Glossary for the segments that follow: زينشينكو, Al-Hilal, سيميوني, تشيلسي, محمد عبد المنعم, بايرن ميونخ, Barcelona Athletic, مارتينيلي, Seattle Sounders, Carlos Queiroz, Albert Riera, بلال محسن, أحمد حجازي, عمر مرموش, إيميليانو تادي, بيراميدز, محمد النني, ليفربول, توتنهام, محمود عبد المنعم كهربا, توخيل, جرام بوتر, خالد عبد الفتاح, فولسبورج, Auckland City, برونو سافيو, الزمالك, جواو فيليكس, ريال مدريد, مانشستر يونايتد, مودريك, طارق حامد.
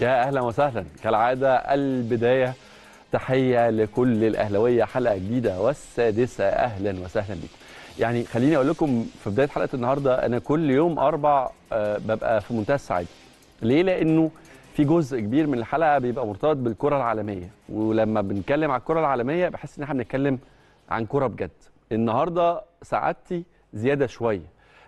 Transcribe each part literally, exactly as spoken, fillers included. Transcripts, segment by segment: يا اهلا وسهلا. كالعاده البدايه تحيه لكل الاهلاويه، حلقه جديده والسادسه، اهلا وسهلا بكم. يعني خليني اقول لكم في بدايه حلقه النهارده، انا كل يوم اربع ببقى في منتهى السعاده. ليه؟ لانه في جزء كبير من الحلقه بيبقى مرتبط بالكره العالميه، ولما بنتكلم على الكره العالميه بحس ان احنا بنتكلم عن كره بجد. النهارده سعادتي زياده شويه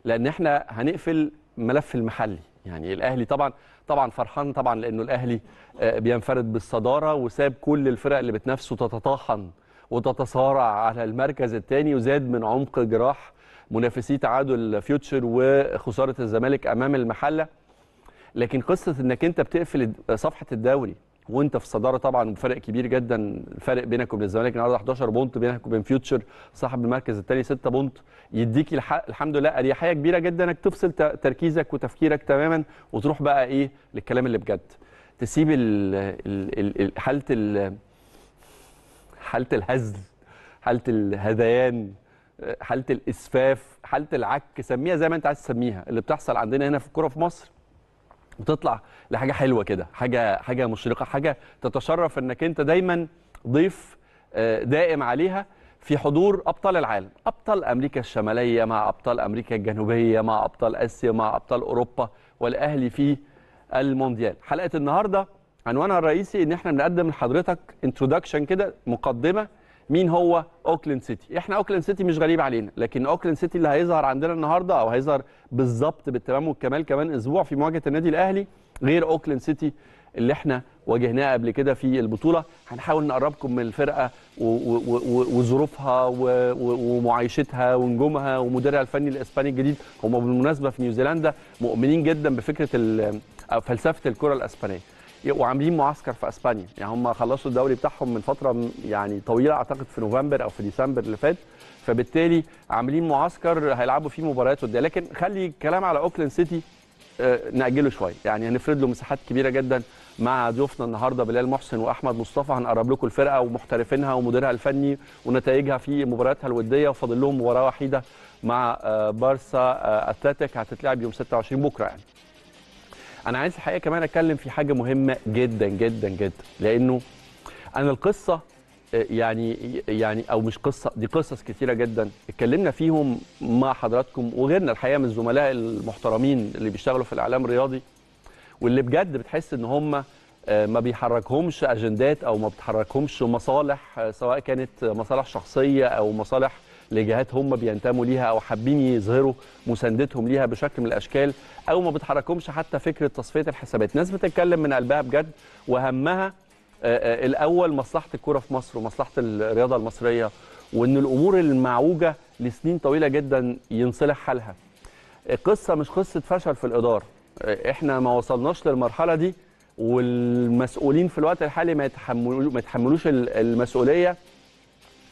لان احنا هنقفل ملف المحلي. يعني الاهلي طبعا طبعا فرحان طبعا لانه الاهلي بينفرد بالصداره وساب كل الفرق اللي بتنافسه تتطاحن وتتصارع على المركز الثاني، وزاد من عمق جراح منافسي تعادل فيوتشر وخساره الزمالك امام المحله. لكن قصه انك انت بتقفل صفحه الدوري وانت في الصداره طبعا بفرق كبير جدا، الفرق بينك وبين الزمالك النهارده احد عشر بونت، بينك وبين فيوتشر صاحب المركز الثاني ستة بونت، يديك الحمد لله اريحيه كبيره جدا انك تفصل تركيزك وتفكيرك تماما وتروح بقى ايه للكلام اللي بجد، تسيب حاله حاله الهزل، حاله الهذيان، حاله الاسفاف، حاله العك، سميها زي ما انت عايز تسميها، اللي بتحصل عندنا هنا في الكوره في مصر، بتطلع لحاجه حلوه كده، حاجه حاجه مشرقه، حاجه تتشرف انك انت دايما ضيف دائم عليها في حضور ابطال العالم، ابطال امريكا الشماليه مع ابطال امريكا الجنوبيه مع ابطال اسيا مع ابطال اوروبا، والاهلي في المونديال. حلقه النهارده عنوانها الرئيسي ان احنا بنقدم لحضرتك انتروداكشن كده، مقدمه مين هو اوكلاند سيتي. احنا اوكلاند سيتي مش غريب علينا، لكن اوكلاند سيتي اللي هيظهر عندنا النهارده او هيظهر بالظبط بالتمام والكمال كمان اسبوع في مواجهه النادي الاهلي غير اوكلاند سيتي اللي احنا واجهناه قبل كده في البطوله. هنحاول نقربكم من الفرقه وظروفها ومعايشتها ونجومها ومديرها الفني الاسباني الجديد. هم بالمناسبه في نيوزيلندا مؤمنين جدا بفكره او فلسفه الكره الاسبانيه، وعاملين معسكر في اسبانيا. يعني هم خلصوا الدوري بتاعهم من فتره يعني طويله، اعتقد في نوفمبر او في ديسمبر اللي فات، فبالتالي عاملين معسكر هيلعبوا فيه مباريات وديه. لكن خلي الكلام على اوكلاند سيتي ناجله شويه، يعني هنفرد له مساحات كبيره جدا مع ضيوفنا النهارده بلال محسن واحمد مصطفى. هنقرب لكم الفرقه ومحترفينها ومديرها الفني ونتائجها في مبارياتها الوديه، وفاضل لهم مباراه وحيده مع بارسا اتلتيك هتتلعب يوم ستة وعشرين بكره. يعني أنا عايز الحقيقة كمان أتكلم في حاجة مهمة جدا جدا جدا، لأنه أنا القصة يعني يعني أو مش قصة، دي قصص كتيرة جدا اتكلمنا فيهم مع حضراتكم وغيرنا الحقيقة من الزملاء المحترمين اللي بيشتغلوا في الإعلام الرياضي، واللي بجد بتحس إن هم ما بيحركهمش أجندات أو ما بتحركهمش مصالح، سواء كانت مصالح شخصية أو مصالح لجهات هم بينتموا ليها او حابين يظهروا مساندتهم ليها بشكل من الاشكال، او ما بتحركهمش حتى فكره تصفيه الحسابات. ناس بتتكلم من قلبها بجد، وهمها الاول مصلحه الكوره في مصر ومصلحه الرياضه المصريه، وان الامور المعوجه لسنين طويله جدا ينصلح حالها. قصه مش قصه فشل في الاداره، احنا ما وصلناش للمرحله دي، والمسؤولين في الوقت الحالي ما يتحملوش ما يتحملوش المسؤوليه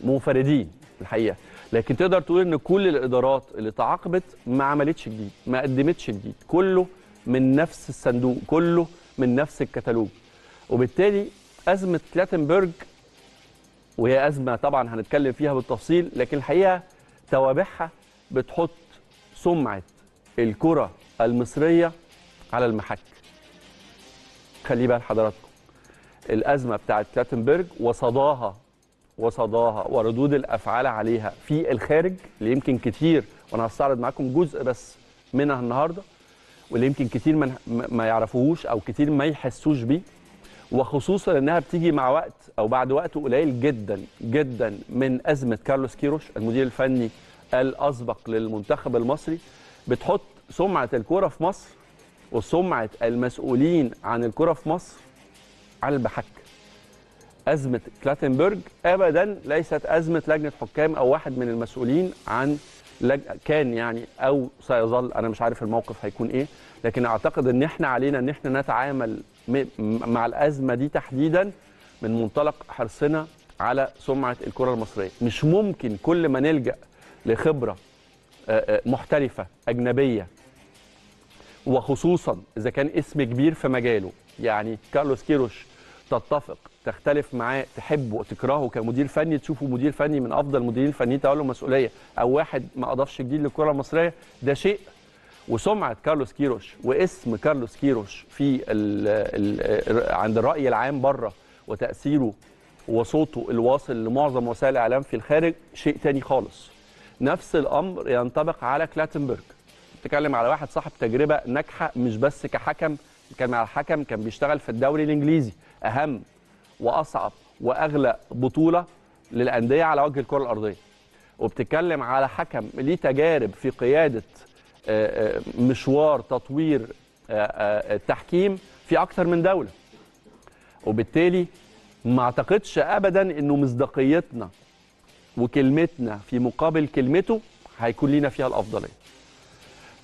منفردين الحقيقه. لكن تقدر تقول ان كل الادارات اللي تعاقبت ما عملتش جديد، ما قدمتش جديد، كله من نفس الصندوق، كله من نفس الكتالوج. وبالتالي ازمه كلاتنبرج، وهي ازمه طبعا هنتكلم فيها بالتفصيل، لكن الحقيقه توابعها بتحط سمعه الكره المصريه على المحك. خلي بال حضراتكم الازمه بتاعت كلاتنبرج وصداها وصداها وردود الافعال عليها في الخارج، اللي يمكن كتير، وانا هستعرض معاكم جزء بس منها النهارده، واللي يمكن كتير من ما يعرفوهوش او كتير ما يحسوش بيه، وخصوصا انها بتيجي مع وقت او بعد وقت قليل جدا جدا من ازمه كارلوس كيروش المدير الفني الاسبق للمنتخب المصري. بتحط سمعه الكوره في مصر وسمعه المسؤولين عن الكوره في مصر على البحك. أزمة كلاتنبرج أبداً ليست أزمة لجنة حكام أو واحد من المسؤولين عن لج... كان يعني أو سيظل، أنا مش عارف الموقف هيكون إيه، لكن أعتقد إن إحنا علينا إن إحنا نتعامل م... مع الأزمة دي تحديداً من منطلق حرصنا على سمعة الكرة المصرية. مش ممكن كل ما نلجأ لخبرة محترفة أجنبية، وخصوصاً إذا كان اسم كبير في مجاله، يعني كارلوس كيروش تتفق تختلف معاه، تحبه وتكرهه كمدير فني، تشوفه مدير فني من افضل مديرين فنيين تولوا مسؤوليه، او واحد ما اضافش جديد للكره المصريه، ده شيء. وسمعه كارلوس كيروش واسم كارلوس كيروش في ال ال عند الراي العام بره وتاثيره وصوته الواصل لمعظم وسائل الاعلام في الخارج شيء تاني خالص. نفس الامر ينطبق على كلاتنبرج. بتتكلم على واحد صاحب تجربه ناجحه مش بس كحكم، كان على حكم كان بيشتغل في الدوري الانجليزي، اهم واصعب واغلى بطوله للانديه على وجه الكره الارضيه. وبتتكلم على حكم ليه تجارب في قياده مشوار تطوير التحكيم في اكثر من دوله. وبالتالي ما اعتقدش ابدا انه مصداقيتنا وكلمتنا في مقابل كلمته هيكون لينا فيها الافضليه.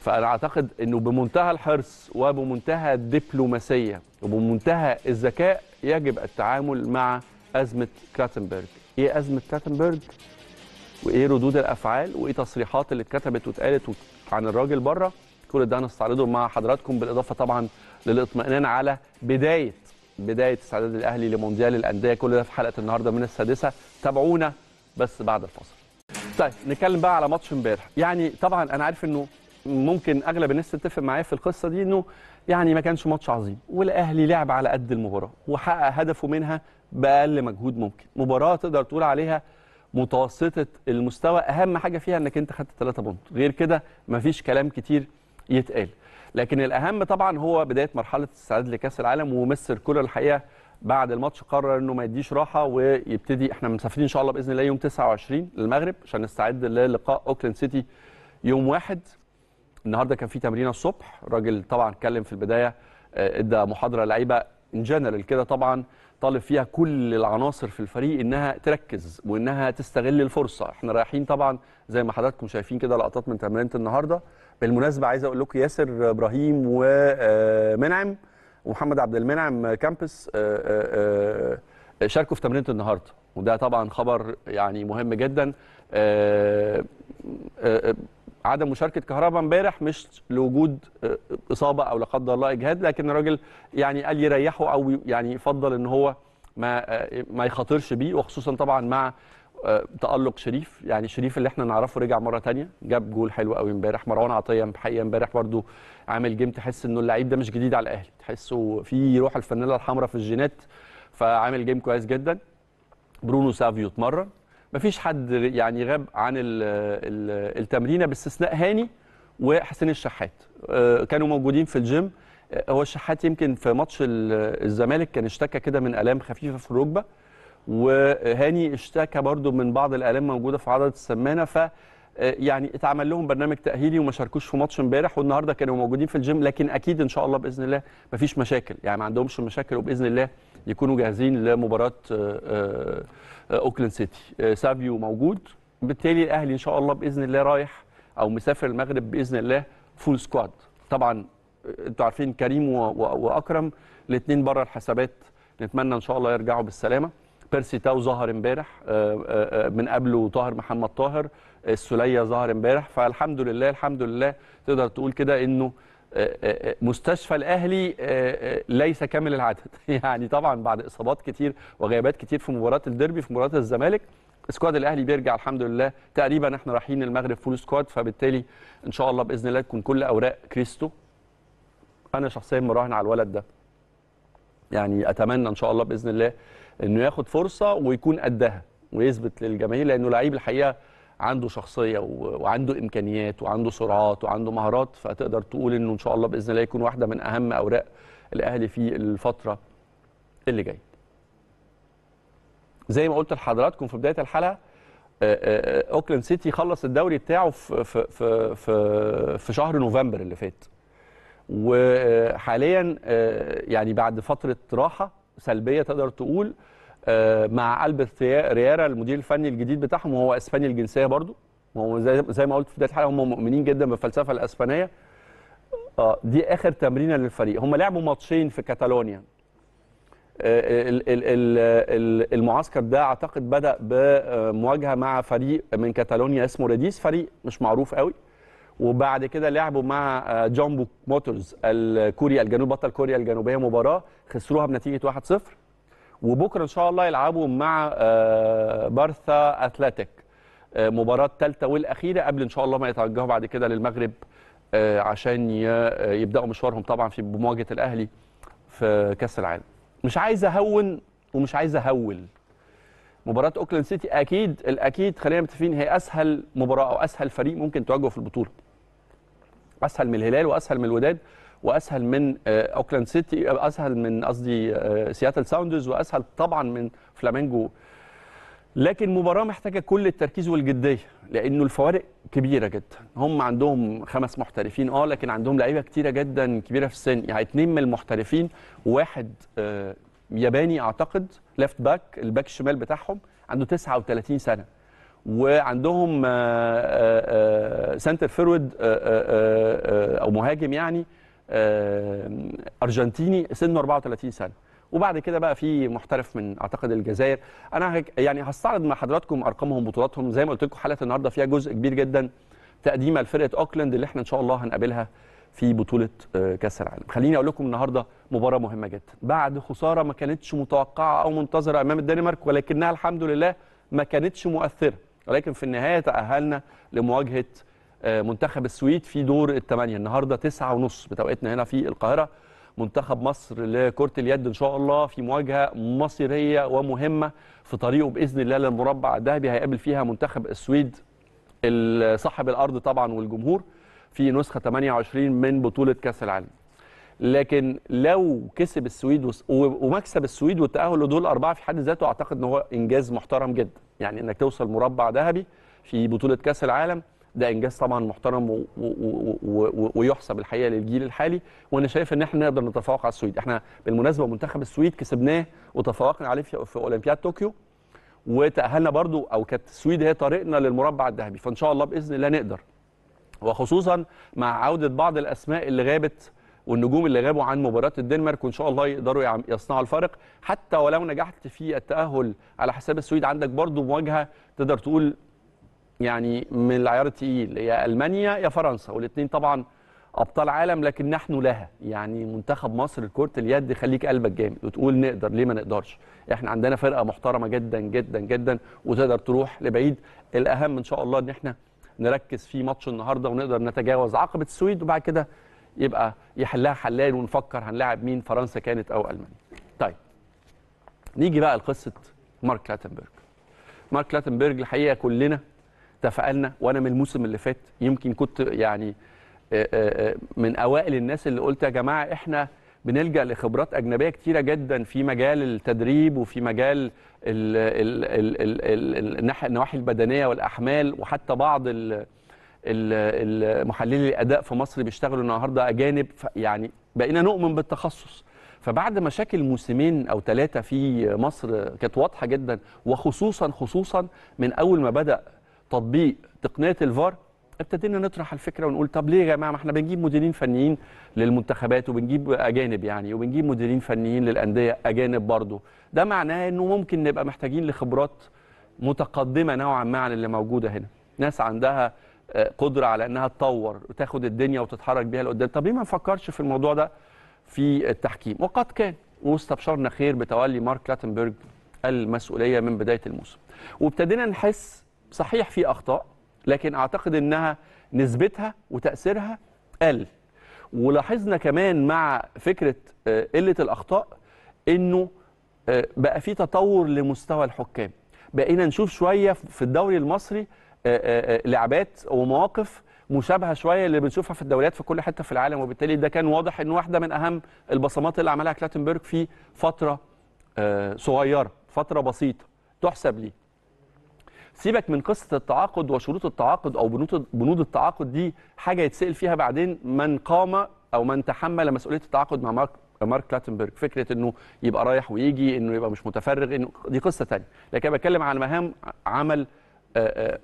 فانا اعتقد انه بمنتهى الحرص وبمنتهى الدبلوماسيه وبمنتهى الذكاء يجب التعامل مع ازمه كلاتنبرج. ايه ازمه كلاتنبرج؟ وايه ردود الافعال؟ وايه تصريحات اللي اتكتبت واتقالت عن الراجل بره؟ كل ده هنستعرضه مع حضراتكم، بالاضافه طبعا للاطمئنان على بدايه بدايه استعداد الاهلي لمونديال الانديه. كل ده في حلقه النهارده من السادسه، تابعونا بس بعد الفاصل. طيب نتكلم بقى على ماتش امبارح. يعني طبعا انا عارف انه ممكن اغلب الناس تتفق معايا في القصه دي انه يعني ما كانش ماتش عظيم، والاهلي لعب على قد المباراه وحقق هدفه منها باقل مجهود ممكن. مباراه تقدر تقول عليها متوسطه المستوى، اهم حاجه فيها انك انت خدت ثلاثة بونت، غير كده مفيش كلام كتير يتقال. لكن الاهم طبعا هو بدايه مرحله الاستعداد لكاس العالم، ومستر كولر الحقيقه بعد الماتش قرر انه ما يديش راحه ويبتدي. احنا مسافرين ان شاء الله باذن الله يوم تسعة وعشرين للمغرب عشان نستعد للقاء اوكلاند سيتي يوم واحد. النهارده كان في تمرين الصبح، الراجل طبعا اتكلم في البدايه، ادى محاضره لعيبه ان جنرال كده، طبعا طالب فيها كل العناصر في الفريق انها تركز وانها تستغل الفرصه. احنا رايحين طبعا زي ما حضراتكم شايفين كده لقطات من تمرينه النهارده. بالمناسبه عايز اقول لكم ياسر ابراهيم ومنعم ومحمد عبد المنعم كامبس شاركوا في تمرينه النهارده، وده طبعا خبر يعني مهم جدا. عدم مشاركه كهرباء امبارح مش لوجود اصابه او لا قدر الله اجهاد، لكن الراجل يعني قال يريحه او يعني يفضل ان هو ما ما يخاطرش بيه، وخصوصا طبعا مع تالق شريف. يعني شريف اللي احنا نعرفه رجع مره ثانيه، جاب جول حلو قوي امبارح. مروان عطيه حقيقه امبارح برده عامل جيم، تحس انه اللعيب ده مش جديد على الاهلي، تحسه في روح الفانيله الحمراء في الجينات، فعامل جيم كويس جدا. برونو سافيو اتمرن، مفيش حد يعني غاب عن التمرينه باستثناء هاني وحسين الشحات، كانوا موجودين في الجيم. هو الشحات يمكن في ماتش الزمالك كان اشتكى كده من الام خفيفه في الركبه، وهاني اشتكى برده من بعض الالام موجوده في عضله السمانه، ف يعني اتعمل لهم برنامج تاهيلي وما شاركوش في ماتش امبارح، والنهارده كانوا موجودين في الجيم. لكن اكيد ان شاء الله باذن الله مفيش مشاكل، يعني ما عندهمش مشاكل، وباذن الله يكونوا جاهزين لمباراه اوكلاند سيتي. سافيو موجود، بالتالي الاهلي ان شاء الله باذن الله رايح او مسافر المغرب باذن الله فول سكواد. طبعا انتوا عارفين كريم واكرم الاثنين بره الحسابات، نتمنى ان شاء الله يرجعوا بالسلامه. بيرسي تاو ظهر امبارح، من قبله طاهر محمد طاهر، السليه ظهر امبارح، فالحمد لله الحمد لله تقدر تقول كده انه مستشفى الاهلي ليس كامل العدد. يعني طبعا بعد اصابات كتير وغيابات كتير في مباراه الديربي في مباراه الزمالك، سكواد الاهلي بيرجع الحمد لله تقريبا. احنا رايحين المغرب فول سكواد، فبالتالي ان شاء الله باذن الله تكون كل اوراق كريستو. انا شخصيا مراهن على الولد ده، يعني اتمنى ان شاء الله باذن الله انه ياخد فرصه ويكون قدها ويثبت للجماهير، لانه لعيب الحقيقه عنده شخصيه وعنده امكانيات وعنده سرعات وعنده مهارات، فتقدر تقول انه ان شاء الله باذن الله يكون واحده من اهم اوراق الاهلي في الفتره اللي جايه. زي ما قلت لحضراتكم في بدايه الحلقه، اوكلاند سيتي خلص الدوري بتاعه في في في في شهر نوفمبر اللي فات، وحاليا يعني بعد فتره راحه سلبيه تقدر تقول مع ألبرت رييرا المدير الفني الجديد بتاعهم، وهو اسباني الجنسيه برضو، وهو زي ما قلت في بدايه الحلقه هم مؤمنين جدا بالفلسفه الاسبانيه. دي اخر تمرينه للفريق، هم لعبوا ماتشين في كاتالونيا. المعسكر ده اعتقد بدا بمواجهه مع فريق من كاتالونيا اسمه ريديس، فريق مش معروف قوي، وبعد كده لعبوا مع جونبوك موتورز الكوري الجنوب بطل كوريا الجنوبيه، مباراه خسروها بنتيجه واحد صفر. وبكره ان شاء الله يلعبوا مع بارثا أثلتيك، مباراه ثالثه والاخيره قبل ان شاء الله ما يتوجهوا بعد كده للمغرب عشان يبداوا مشوارهم طبعا في بمواجهه الاهلي في كاس العالم. مش عايز اهون ومش عايز اهول مباراه اوكلاند سيتي، اكيد الاكيد خلينا متفقين هي اسهل مباراه او اسهل فريق ممكن تواجهه في البطوله، اسهل من الهلال واسهل من الوداد واسهل من اوكلاند سيتي، اسهل من قصدي سياتل ساوندرز، واسهل طبعا من فلامينجو. لكن مباراه محتاجه كل التركيز والجديه لانه الفوارق كبيره جدا. هم عندهم خمس محترفين اه لكن عندهم لعيبه كتيره جدا كبيره في السن، يعني اتنين من المحترفين وواحد آه ياباني اعتقد ليفت باك، الباك الشمال بتاعهم عنده تسعة وثلاثين سنه، وعندهم آه آه سنتر فيرود آه آه آه او مهاجم يعني آه ارجنتيني سنه أربعة وثلاثين سنه، وبعد كده بقى في محترف من اعتقد الجزائر. انا يعني هستعرض مع حضراتكم ارقامهم بطولاتهم، زي ما قلت لكم حلقه النهارده فيها جزء كبير جدا تقديمه لفرقه اوكلاند اللي احنا ان شاء الله هنقابلها في بطوله كاس العالم. خليني اقول لكم النهارده مباراه مهمه جدا بعد خساره ما كانتش متوقعه او منتظره امام الدنمارك، ولكنها الحمد لله ما كانتش مؤثره، ولكن في النهايه تاهلنا لمواجهه منتخب السويد في دور الثمانيه النهارده تسعة وثلاثين بتوقيتنا هنا في القاهره. منتخب مصر لكرة اليد إن شاء الله في مواجهة مصيرية ومهمة في طريقه بإذن الله للمربع الذهبي، هيقابل فيها منتخب السويد صاحب الأرض طبعا والجمهور في نسخة ثمانية وعشرين من بطولة كأس العالم. لكن لو كسب السويد ومكسب السويد والتأهل لدول أربعة في حد ذاته أعتقد أنه هو إنجاز محترم جدا، يعني إنك توصل مربع ذهبي في بطولة كأس العالم ده انجاز طبعا محترم ويحسب الحقيقه للجيل الحالي، وانا شايف ان احنا نقدر نتفوق على السويد. احنا بالمناسبه منتخب السويد كسبناه وتفوقنا عليه في اولمبياد طوكيو وتاهلنا برضو، او كانت السويد هي طريقنا للمربع الذهبي، فان شاء الله باذن الله نقدر، وخصوصا مع عوده بعض الاسماء اللي غابت والنجوم اللي غابوا عن مباراه الدنمارك، وان شاء الله يقدروا يصنعوا الفارق. حتى ولو نجحت في التاهل على حساب السويد عندك برضو مواجهه تقدر تقول يعني من العيار التقيل، يا المانيا يا فرنسا، والاثنين طبعا ابطال عالم لكن نحن لها. يعني منتخب مصر كرة اليد خليك قلبك جامد وتقول نقدر، ليه ما نقدرش؟ احنا عندنا فرقه محترمه جدا جدا جدا وتقدر تروح لبعيد. الاهم ان شاء الله ان احنا نركز في ماتش النهارده ونقدر نتجاوز عقبه السويد، وبعد كده يبقى يحلها حلال ونفكر هنلاعب مين، فرنسا كانت او المانيا. طيب نيجي بقى لقصه مارك كلاتنبرج. مارك كلاتنبرج الحقيقه كلنا تفاءلنا، وانا من الموسم اللي فات يمكن كنت يعني من اوائل الناس اللي قلت يا جماعه احنا بنلجا لخبرات اجنبيه كتيره جدا في مجال التدريب وفي مجال النواحي البدنيه والاحمال، وحتى بعض محللي الاداء في مصر بيشتغلوا النهارده اجانب، يعني بقينا نؤمن بالتخصص. فبعد مشاكل موسمين او ثلاثه في مصر كانت واضحه جدا، وخصوصا خصوصا من اول ما بدا تطبيق تقنيه الفار ابتدينا نطرح الفكره ونقول طب ليه يا جماعه، ما احنا بنجيب مديرين فنيين للمنتخبات وبنجيب اجانب يعني، وبنجيب مديرين فنيين للانديه اجانب برضه، ده معناه انه ممكن نبقى محتاجين لخبرات متقدمه نوعا ما عن اللي موجوده هنا، ناس عندها قدره على انها تطور وتاخد الدنيا وتتحرك بيها لقدام. طب ليه ما نفكرش في الموضوع ده في التحكيم؟ وقد كان، واستبشرنا خير بتولي مارك كلاتنبرج المسؤوليه من بدايه الموسم، وابتدينا نحس صحيح في اخطاء لكن اعتقد انها نسبتها وتاثيرها قل. ولاحظنا كمان مع فكره قله الاخطاء انه بقى في تطور لمستوى الحكام، بقينا نشوف شويه في الدوري المصري لعبات ومواقف مشابهه شويه اللي بنشوفها في الدوريات في كل حته في العالم، وبالتالي ده كان واضح انه واحده من اهم البصمات اللي عملها كلاتنبرج في فتره صغيره، فتره بسيطه تحسب ليه. سيبك من قصه التعاقد وشروط التعاقد او بنود التعاقد، دي حاجه يتسال فيها بعدين من قام او من تحمل مسؤوليه التعاقد مع مارك مارك كلاتنبرج. فكره انه يبقى رايح ويجي، انه يبقى مش متفرغ، انه دي قصه ثانيه، لكن انا بتكلم عن مهام عمل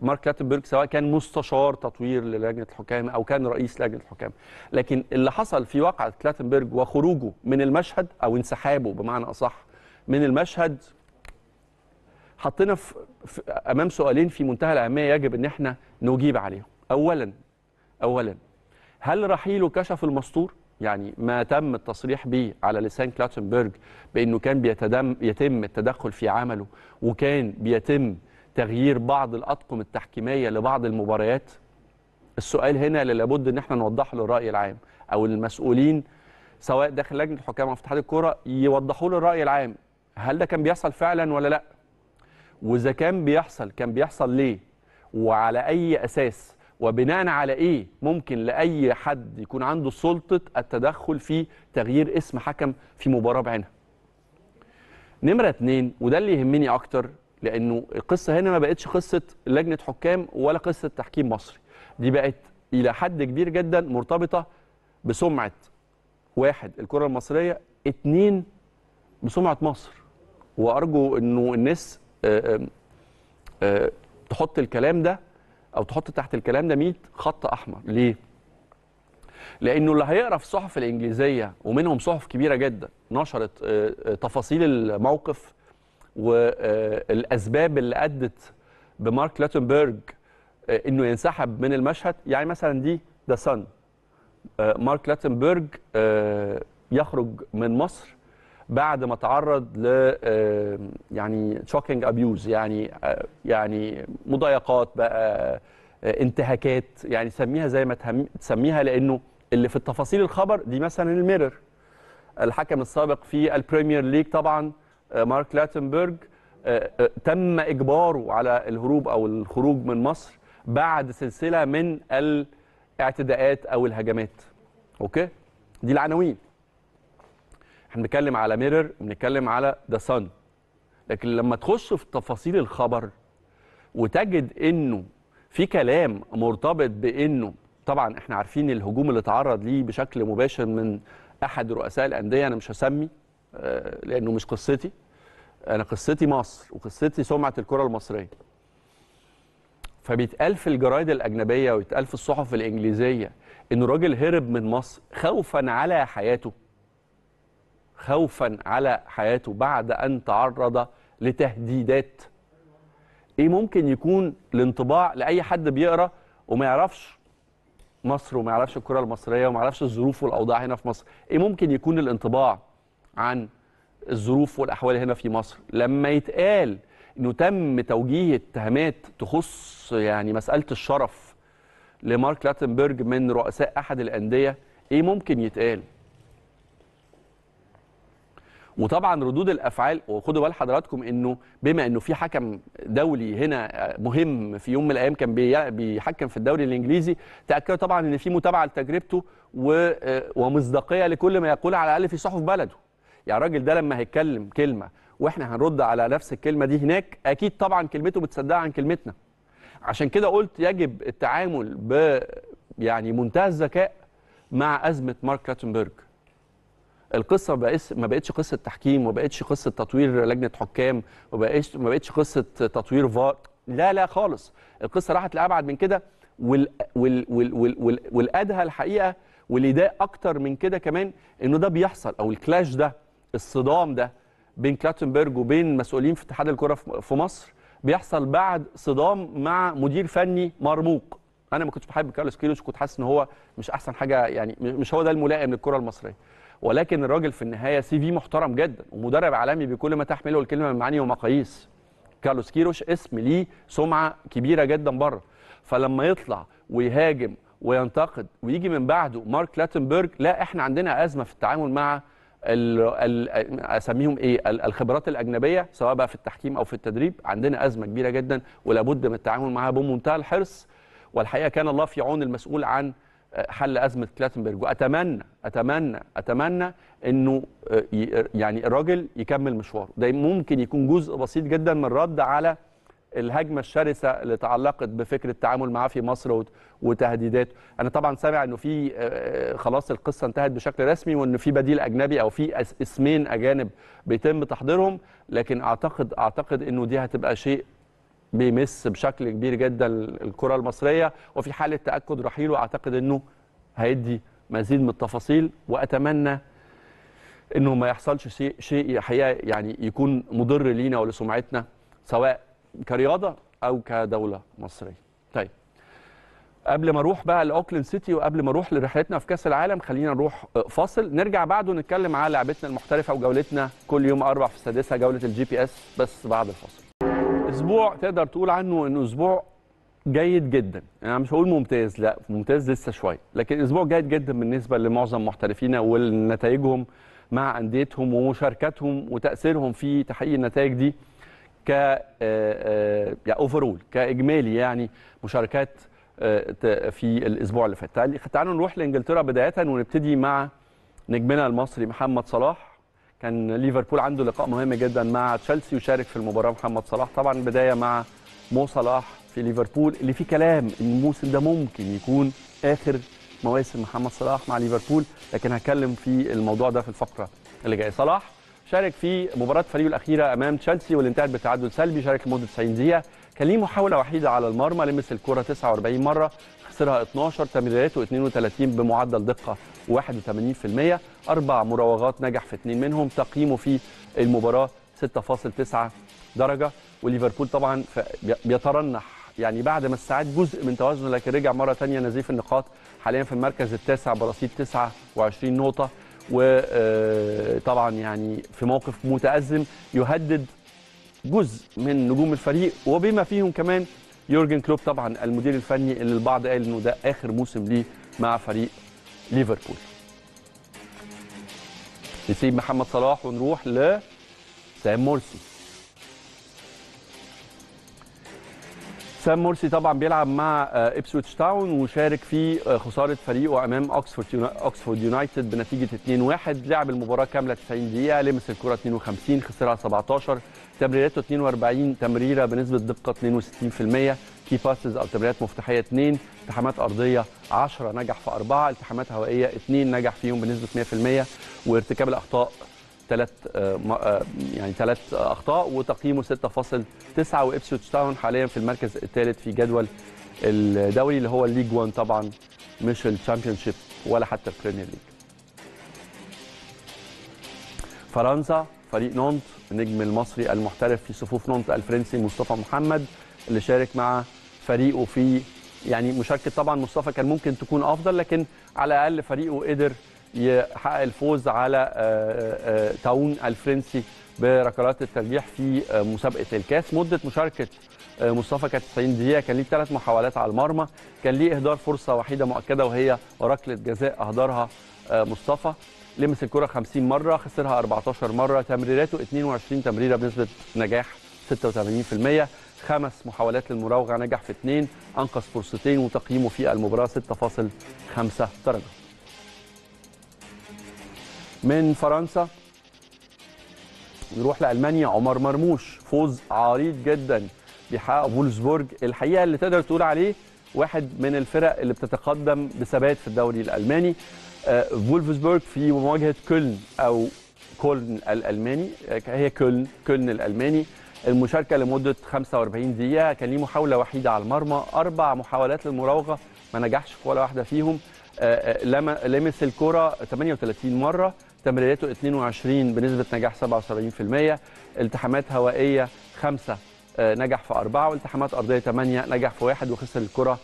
مارك كلاتنبرج سواء كان مستشار تطوير للجنه الحكام او كان رئيس لجنه الحكام. لكن اللي حصل في واقعه كلاتنبرج وخروجه من المشهد او انسحابه بمعنى اصح من المشهد حطينا في امام سؤالين في منتهى الاهميه يجب ان احنا نجيب عليهم. اولا اولا هل رحيله كشف المستور؟ يعني ما تم التصريح به على لسان كلاتنبرج بانه كان بيتم يتم التدخل في عمله وكان بيتم تغيير بعض الاطقم التحكيميه لبعض المباريات، السؤال هنا اللي لابد ان احنا نوضحه للراي العام او المسؤولين سواء داخل لجنه الحكام او في اتحاد الكوره يوضحوا له الراي العام، هل ده كان بيحصل فعلا ولا لا؟ واذا كان بيحصل كان بيحصل ليه؟ وعلى اي اساس؟ وبناء على ايه ممكن لاي حد يكون عنده سلطه التدخل في تغيير اسم حكم في مباراه بعينها؟ نمره اتنين، وده اللي يهمني اكتر، لانه القصه هنا ما بقتش قصه لجنه حكام ولا قصه تحكيم مصري، دي بقت الى حد كبير جدا مرتبطه بسمعه واحد الكره المصريه، اتنين بسمعه مصر. وارجو انه الناس آآ آآ تحط الكلام ده او تحط تحت الكلام ده مية خط احمر. ليه؟ لانه اللي هيقرا في الصحف الانجليزيه ومنهم صحف كبيره جدا نشرت تفاصيل الموقف والاسباب اللي ادت بمارك كلاتنبرج انه ينسحب من المشهد، يعني مثلا دي ذا سان، مارك كلاتنبرج يخرج من مصر بعد ما تعرض ل يعني شوكينج ابيوز، يعني يعني مضايقات بقى، انتهاكات، يعني سميها زي ما تسميها، لانه اللي في التفاصيل الخبر دي مثلا الميرور، الحكم السابق في البريمير ليج طبعا مارك كلاتنبرج تم اجباره على الهروب او الخروج من مصر بعد سلسله من الاعتداءات او الهجمات. اوكي؟ دي العناوين. احنا بنتكلم على ميرور، بنتكلم على ذا سان. لكن لما تخش في تفاصيل الخبر وتجد انه في كلام مرتبط بانه طبعا احنا عارفين الهجوم اللي تعرض ليه بشكل مباشر من احد رؤساء الانديه، انا مش هسمي لانه مش قصتي، انا قصتي مصر وقصتي سمعه الكره المصريه. فبيتقال في الجرايد الاجنبيه ويتقال في الصحف الانجليزيه ان الراجل هرب من مصر خوفا على حياته، خوفا على حياته بعد ان تعرض لتهديدات. ايه ممكن يكون الانطباع لاي حد بيقرا وما يعرفش مصر وما يعرفش الكره المصريه وما يعرفش الظروف والاوضاع هنا في مصر؟ ايه ممكن يكون الانطباع عن الظروف والاحوال هنا في مصر لما يتقال انه تم توجيه اتهامات تخص يعني مساله الشرف لمارك كلاتنبرج من رؤساء احد الانديه؟ ايه ممكن يتقال؟ وطبعا ردود الافعال، وخدوا بال حضراتكم انه بما انه في حكم دولي هنا مهم في يوم من الايام كان بيحكم في الدوري الانجليزي، تاكدوا طبعا ان في متابعه لتجربته ومصداقيه لكل ما يقول على الاقل في صحف بلده. يعني الراجل ده لما هيتكلم كلمه واحنا هنرد على نفس الكلمه دي هناك، اكيد طبعا كلمته متصدقه عن كلمتنا. عشان كده قلت يجب التعامل ب يعني منتهى الذكاء مع ازمه مارك كلاتنبرج. القصه ما بقتش قصه تحكيم، وما بقتش قصه تطوير لجنه حكام، وما بقتش ما بقتش قصه تطوير فار، لا لا خالص. القصه راحت لابعد من كده، وال وال وال وال والادهى الحقيقه واللي ده اكتر من كده كمان انه ده بيحصل، او الكلاش ده، الصدام ده بين كلاتنبرج وبين مسؤولين في اتحاد الكره في مصر بيحصل بعد صدام مع مدير فني مرموق. انا ما كنتش بحب كارلوس كيروز، كنت حاسس ان هو مش احسن حاجه، يعني مش هو ده الملائم للكره المصريه، ولكن الراجل في النهايه سي في محترم جدا ومدرب عالمي بكل ما تحمله الكلمه من معاني ومقاييس. كارلوس كيروش اسم ليه سمعه كبيره جدا بره، فلما يطلع ويهاجم وينتقد ويجي من بعده مارك كلاتنبرج، لا احنا عندنا ازمه في التعامل مع ال ال اسميهم ايه الخبرات الاجنبيه، سواء بقى في التحكيم او في التدريب، عندنا ازمه كبيره جدا ولابد من التعامل معها بمنتهى الحرص. والحقيقه كان الله في عون المسؤول عن حل ازمه كلاتنبرج، واتمنى اتمنى اتمنى انه يعني الراجل يكمل مشواره ده. ممكن يكون جزء بسيط جدا من الرد على الهجمه الشرسه اللي تعلقت بفكره التعامل معاه في مصر وتهديدات. انا طبعا سامع انه في خلاص القصه انتهت بشكل رسمي، وانه في بديل اجنبي او في اسمين اجانب بيتم تحضيرهم، لكن اعتقد اعتقد انه دي هتبقى شيء بيمس بشكل كبير جدا الكره المصريه، وفي حاله تاكد رحيله اعتقد انه هيدي مزيد من التفاصيل. واتمنى انه ما يحصلش شيء حقيقه يعني يكون مضر لينا ولسمعتنا سواء كرياضه او كدوله مصريه. طيب، قبل ما اروح بقى لاوكلاند سيتي وقبل ما اروح لرحلتنا في كاس العالم، خلينا نروح فاصل، نرجع بعده نتكلم على لعبتنا المحترفه وجولتنا كل يوم اربع في السادسه، جوله الجي بي اس، بس بعد الفاصل. اسبوع تقدر تقول عنه انه اسبوع جيد جدا، انا مش هقول ممتاز، لا ممتاز لسه شويه، لكن اسبوع جيد جدا بالنسبه لمعظم محترفينا ونتائجهم مع انديتهم ومشاركتهم وتاثيرهم في تحقيق النتائج دي ك يعني اوفرول كاجمالي، يعني مشاركات في الاسبوع اللي فات. تعالوا نروح لانجلترا بدايه ونبتدي مع نجمنا المصري محمد صلاح. كان ليفربول عنده لقاء مهم جدا مع تشيلسي وشارك في المباراه محمد صلاح، طبعا بدايه مع مو صلاح في ليفربول اللي فيه كلام ان الموسم ده ممكن يكون اخر مواسم محمد صلاح مع ليفربول، لكن هتكلم في الموضوع ده في الفقره اللي جايه. صلاح شارك في مباراه فريقه الاخيره امام تشيلسي واللي انتهت بتعادل سلبي، شارك لمده تسعين دقيقه، كان ليه محاوله وحيده على المرمى، لمس الكره تسعة وأربعين مره خسرها اتناشر، تمريراته اتنين وتلاتين بمعدل دقه واحد وتمانين في المية، اربع مراوغات نجح في اثنين منهم، تقييمه في المباراه ستة فاصل تسعة درجه. وليفربول طبعا بيترنح يعني بعد ما استعاد جزء من توازنه، لكن رجع مره ثانيه نزيف النقاط، حاليا في المركز التاسع برصيد تسعة وعشرين نقطه، وطبعا يعني في موقف متأزم يهدد جزء من نجوم الفريق وبما فيهم كمان يورجن كلوب طبعا المدير الفني اللي البعض قال انه ده اخر موسم ليه مع فريق ليفربول. نسيب محمد صلاح ونروح لسام مرسي. سام مرسي طبعا بيلعب مع إبسويتش تاون وشارك في خساره فريقه امام اوكسفورد يونايتد بنتيجه اتنين واحد، لعب المباراه كامله تسعين دقيقه، لمس الكره اتنين وخمسين خسرها سبعتاشر، تمريراته اتنين وأربعين تمريره بنسبه دقه اتنين وستين في المية، كي باسز او تمريرات مفتاحيه اتنين، التحامات ارضيه عشرة نجح في أربعة، التحامات هوائيه اتنين نجح فيهم بنسبه مية في المية، وارتكاب الاخطاء ثلاث يعني ثلاث اخطاء، وتقييمه ستة فاصل تسعة. وابسويتش تاون حاليا في المركز الثالث في جدول الدوري اللي هو الليج واحد طبعا، مش الشامبيونشيب ولا حتى البريمير ليج. فرنسا فريق نونت، النجم المصري المحترف في صفوف نونت الفرنسي مصطفى محمد اللي شارك مع فريقه في يعني مشاركه، طبعا مصطفى كان ممكن تكون افضل لكن على الاقل فريقه قدر يحقق الفوز على تاون الفرنسي بركلات الترجيح في مسابقه الكاس. مده مشاركه مصطفى كانت تسعين دقيقه، كان ليه ثلاث محاولات على المرمى، كان ليه اهدار فرصه وحيده مؤكده وهي ركله جزاء اهدرها مصطفى، لمس الكره خمسين مره خسرها أربعتاشر مره، تمريراته اتنين وعشرين تمريره بنسبه نجاح ستة وتمانين في المية، خمس محاولات للمراوغه نجح في اثنين، انقذ فرصتين، وتقييمه في المباراه ستة فاصل خمسة درجه. من فرنسا نروح لألمانيا. عمر مرموش فوز عريض جدا بيحقق فولسبورج، الحقيقة اللي تقدر تقول عليه واحد من الفرق اللي بتتقدم بثبات في الدوري الألماني. فولفسبورج في مواجهة كولن أو كولن الألماني، هي كولن كولن الألماني، المشاركة لمدة خمسة وأربعين دقيقة، كان ليه محاولة وحيدة على المرمى، أربع محاولات للمراوغة ما نجحش في ولا واحدة فيهم، لمس الكرة تمانية وتلاتين مرة، تمريراته اتنين وعشرين بنسبة نجاح سبعة وسبعين في المية، التحامات هوائية خمسة نجح في أربعة، والتحامات أرضية تمانية نجح في واحد، وخسر الكرة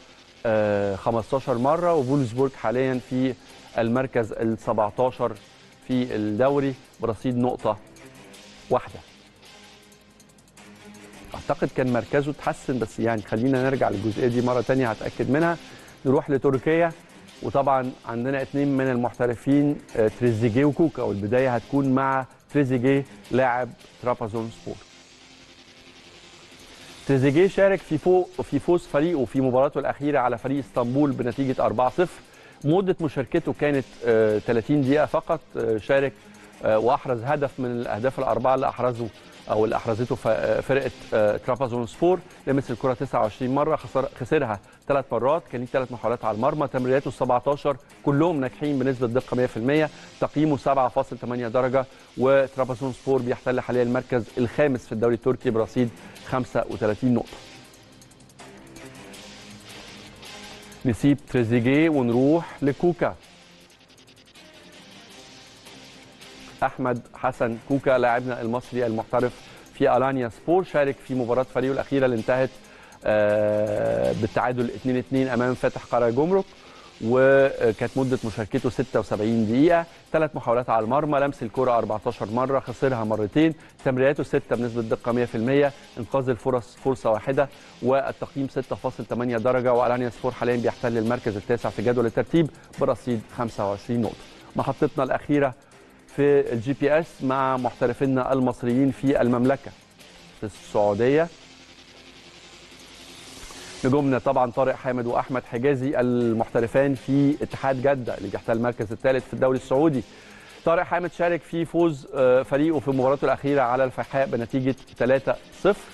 خمستاشر مرة. وفولسبورج حاليا في المركز ال سبعتاشر في الدوري برصيد نقطة واحدة. أعتقد كان مركزه اتحسن بس يعني خلينا نرجع للجزئية دي مرة تانية هتأكد منها. نروح لتركيا وطبعا عندنا اثنين من المحترفين تريزيجيه وكوكا، والبدايه هتكون مع تريزيجيه لاعب ترابزون سبور. تريزيجيه شارك في فوق في فوز فريقه في مباراته الاخيره على فريق اسطنبول بنتيجه أربعة صفر، مده مشاركته كانت تلاتين دقيقه فقط، شارك واحرز هدف من الاهداف الاربعه اللي احرزه او اللي احرزته فرقه ترابزون سبور، لمس الكره تسعة وعشرين مره خسرها ثلاث مرات، كان ليه ثلاث محاولات على المرمى، تمريراته سبعتاشر كلهم ناجحين بنسبه دقه مية في المية، تقييمه سبعة فاصل تمانية درجه. وترابزون سبور بيحتل حاليا المركز الخامس في الدوري التركي برصيد خمسة وتلاتين نقطه. نسيب تريزيجيه ونروح لكوكا. أحمد حسن كوكا لاعبنا المصري المحترف في ألانيا سبور، شارك في مباراة فريقه الأخيرة اللي انتهت بالتعادل اتنين اتنين أمام فتح قراجمرك، وكانت مده مشاركته ستة وسبعين دقيقه، ثلاث محاولات على المرمى، لمس الكره أربعتاشر مره، خسرها مرتين، تمريراته ستة بنسبه دقه مية في المية، انقاذ الفرص فرصه واحده، والتقييم ستة فاصل تمانية درجه. والانيا سبور حاليا بيحتل المركز التاسع في جدول الترتيب برصيد خمسة وعشرين نقطه. محطتنا الاخيره في الجي بي اس مع محترفينا المصريين في المملكه في السعوديه. نجومنا طبعا طارق حامد واحمد حجازي المحترفان في اتحاد جده اللي بيحتل المركز الثالث في الدوري السعودي. طارق حامد شارك في فوز فريقه في مباراته الاخيره على الفيحاء بنتيجه ثلاثة صفر.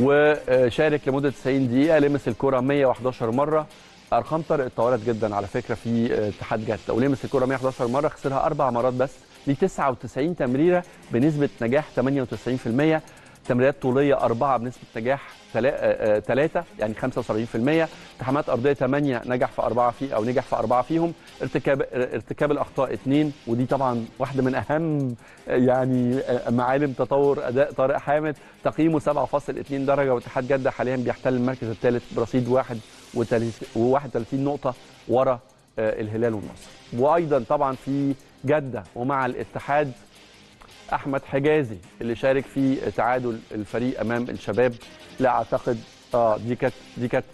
وشارك لمده تسعين دقيقه، لمس الكره مية وحداشر مره. ارقام طارق اتطورت جدا على فكره في اتحاد جده، ولمس الكره مية وحداشر مره، خسرها اربع مرات بس، ليه تسعة وتسعين تمريره بنسبه نجاح تمانية وتسعين في المية، تمريرات طوليه أربعة بنسبه نجاح ثلاثة يعني خمسة وسبعين في المية، التحامات ارضيه ثمانية نجح في أربعة في او نجح في أربعة فيهم، ارتكاب ارتكاب الاخطاء اثنين، ودي طبعا واحده من اهم يعني معالم تطور اداء طارق حامد. تقييمه سبعة فاصل اتنين درجه، واتحاد جده حاليا بيحتل المركز الثالث برصيد واحد وتلاتين نقطه ورا الهلال والنصر. وايضا طبعا في جده ومع الاتحاد احمد حجازي اللي شارك في تعادل الفريق امام الشباب. لا اعتقد اه دي كانت دي كانت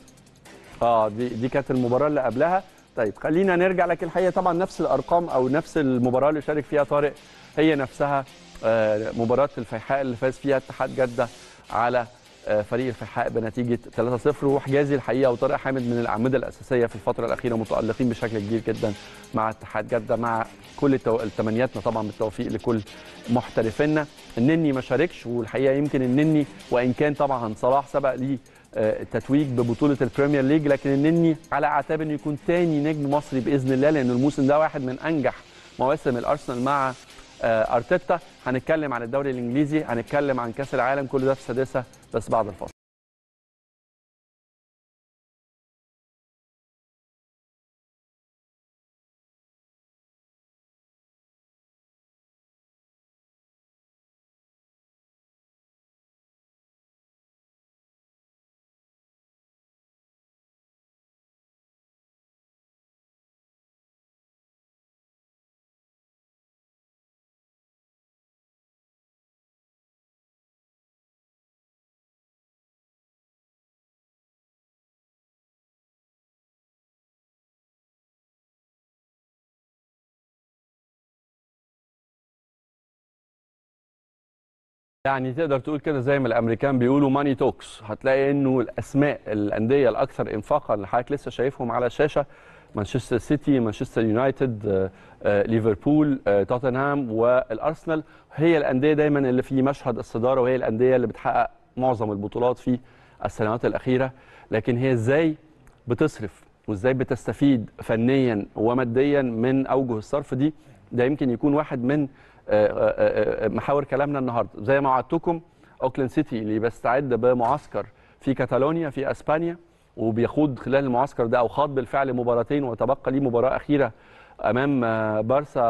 اه دي دي كانت المباراه اللي قبلها. طيب خلينا نرجع، لكن الحقيقه طبعا نفس الارقام او نفس المباراه اللي شارك فيها طارق هي نفسها آه مباراه الفيحاء اللي فاز فيها اتحاد جده على فريق الفيحاء بنتيجه ثلاثة صفر. وحجازي الحقيقه وطارق حامد من الاعمده الاساسيه في الفتره الاخيره، متالقين بشكل كبير جدا مع اتحاد جده، مع كل التو... تمنياتنا طبعا بالتوفيق لكل محترفينا. النني ما شاركش، والحقيقه يمكن النني وان كان طبعا صلاح سبق ليه التتويج ببطوله البريمير ليج، لكن النني على اعتاب انه يكون ثاني نجم مصري باذن الله، لان الموسم ده واحد من انجح مواسم الارسنال مع ارتيتا. هنتكلم عن الدوري الانجليزي، هنتكلم عن كاس العالم، كل ده في السادسه بس بعد الفاصل. يعني تقدر تقول كده زي ما الامريكان بيقولوا ماني توكس. هتلاقي انه الاسماء الانديه الاكثر انفاقا اللي حضرتك لسه شايفهم على الشاشه، مانشستر سيتي، مانشستر يونايتد، ليفربول، توتنهام والارسنال، هي الانديه دايما اللي في مشهد الصداره، وهي الانديه اللي بتحقق معظم البطولات في السنوات الاخيره. لكن هي ازاي بتصرف وازاي بتستفيد فنيا وماديا من اوجه الصرف دي، ده يمكن يكون واحد من محاور كلامنا النهارده. زي ما وعدتكم اوكلاند سيتي اللي بيستعد بمعسكر في كاتالونيا في اسبانيا، وبيخوض خلال المعسكر ده او خاض بالفعل مباراتين، وتبقى ليه مباراه اخيره امام بارسا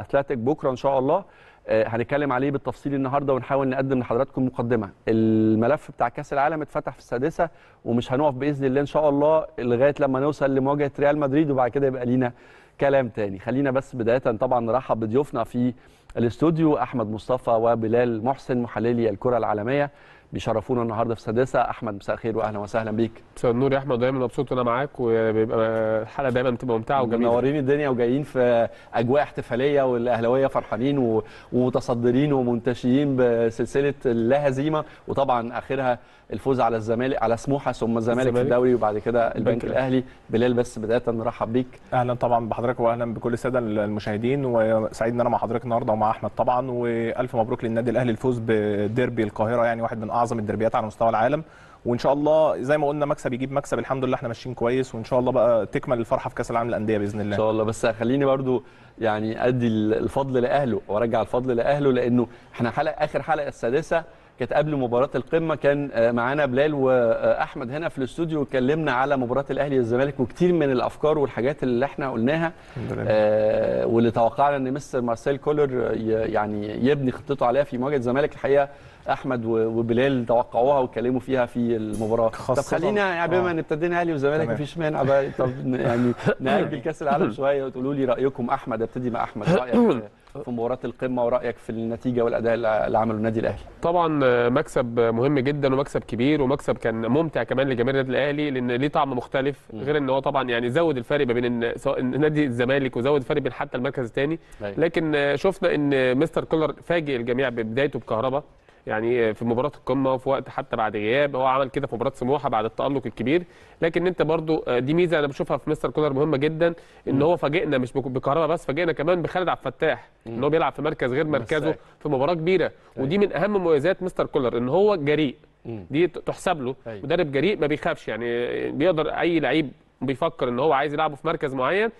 أثلتيك بكره ان شاء الله. هنتكلم عليه بالتفصيل النهارده، ونحاول نقدم لحضراتكم مقدمه. الملف بتاع كاس العالم اتفتح في السادسه، ومش هنقف باذن الله ان شاء الله لغايه لما نوصل لمواجهه ريال مدريد، وبعد كده يبقى لينا كلام تاني. خلينا بس بدايه طبعا نرحب بضيوفنا في الاستوديو، احمد مصطفى وبلال محسن محللي الكره العالميه بيشرفونا النهارده في السادسه. احمد مساء الخير واهلا وسهلا بيك. مساء النور يا احمد، دايما مبسوط وانا معاك، وبيبقى الحلقه دايما بتبقى ممتعه وجميله، منورين الدنيا وجايين في اجواء احتفاليه، والاهلاويه فرحانين ومتصدرين ومنتشيين بسلسله اللا هزيمه، وطبعا اخرها الفوز على الزمالك، على سموحه ثم الزمالك في الدوري، وبعد كده البنك الاهلي. بلال بس بدايه نرحب بيك. اهلا طبعا بحضرتك واهلا بكل الساده المشاهدين، وسعيد ان انا مع حضرتك النهارده ومع احمد طبعا. والف مبروك للنادي الاهلي الفوز بديربي القاهره، يعني واحد من اعظم الدربيات على مستوى العالم، وان شاء الله زي ما قلنا مكسب يجيب مكسب، الحمد لله احنا ماشيين كويس، وان شاء الله بقى تكمل الفرحه في كاس العالم للانديه باذن الله ان شاء الله. بس خليني برضو يعني ادي الفضل لاهله وارجع الفضل لاهله، لانه احنا حلقه اخر حلقه السادسه كانت قبل مباراه القمه، كان معانا بلال واحمد هنا في الاستوديو، واتكلمنا على مباراه الاهلي والزمالك، وكتير من الافكار والحاجات اللي احنا قلناها آه واللي توقعنا ان مستر مارسيل كولر يعني يبني خطته عليها في مواجهه الزمالك. الحقيقه احمد وبلال توقعوها واتكلموا فيها في المباراه. طب خلينا يعني بما ان ابتدينا اهلي وزمالك مفيش مانع بقى، طب يعني ناجل كاس العالم شويه وتقولوا لي رايكم. احمد، ابتدي مع احمد، رايك في مباراه القمه ورايك في النتيجه والاداء اللي عمله النادي الاهلي. طبعا مكسب مهم جدا ومكسب كبير ومكسب كان ممتع كمان لجماهير النادي الاهلي، لان ليه طعم مختلف، غير ان هو طبعا يعني زود الفرق ما بين سواء نادي الزمالك وزود الفرق بين حتى المركز الثاني. لكن شفنا ان مستر كولر فاجئ الجميع ببدايته بكهرباء، يعني في مباراه القمه وفي وقت حتى بعد غياب هو عمل كده في مباراه سموحه بعد التالق الكبير. لكن انت برضو دي ميزه انا بشوفها في مستر كولر مهمه جدا، ان هو فاجئنا مش بكهرباء بس، فاجئنا كمان بخالد عبد الفتاح ان هو بيلعب في مركز غير مركزه في مباراه كبيره، ودي من اهم مميزات مستر كولر ان هو جريء، دي تحسب له. مدرب جريء ما بيخافش، يعني بيقدر اي لعيب بيفكر ان هو عايز يلعبه في مركز معين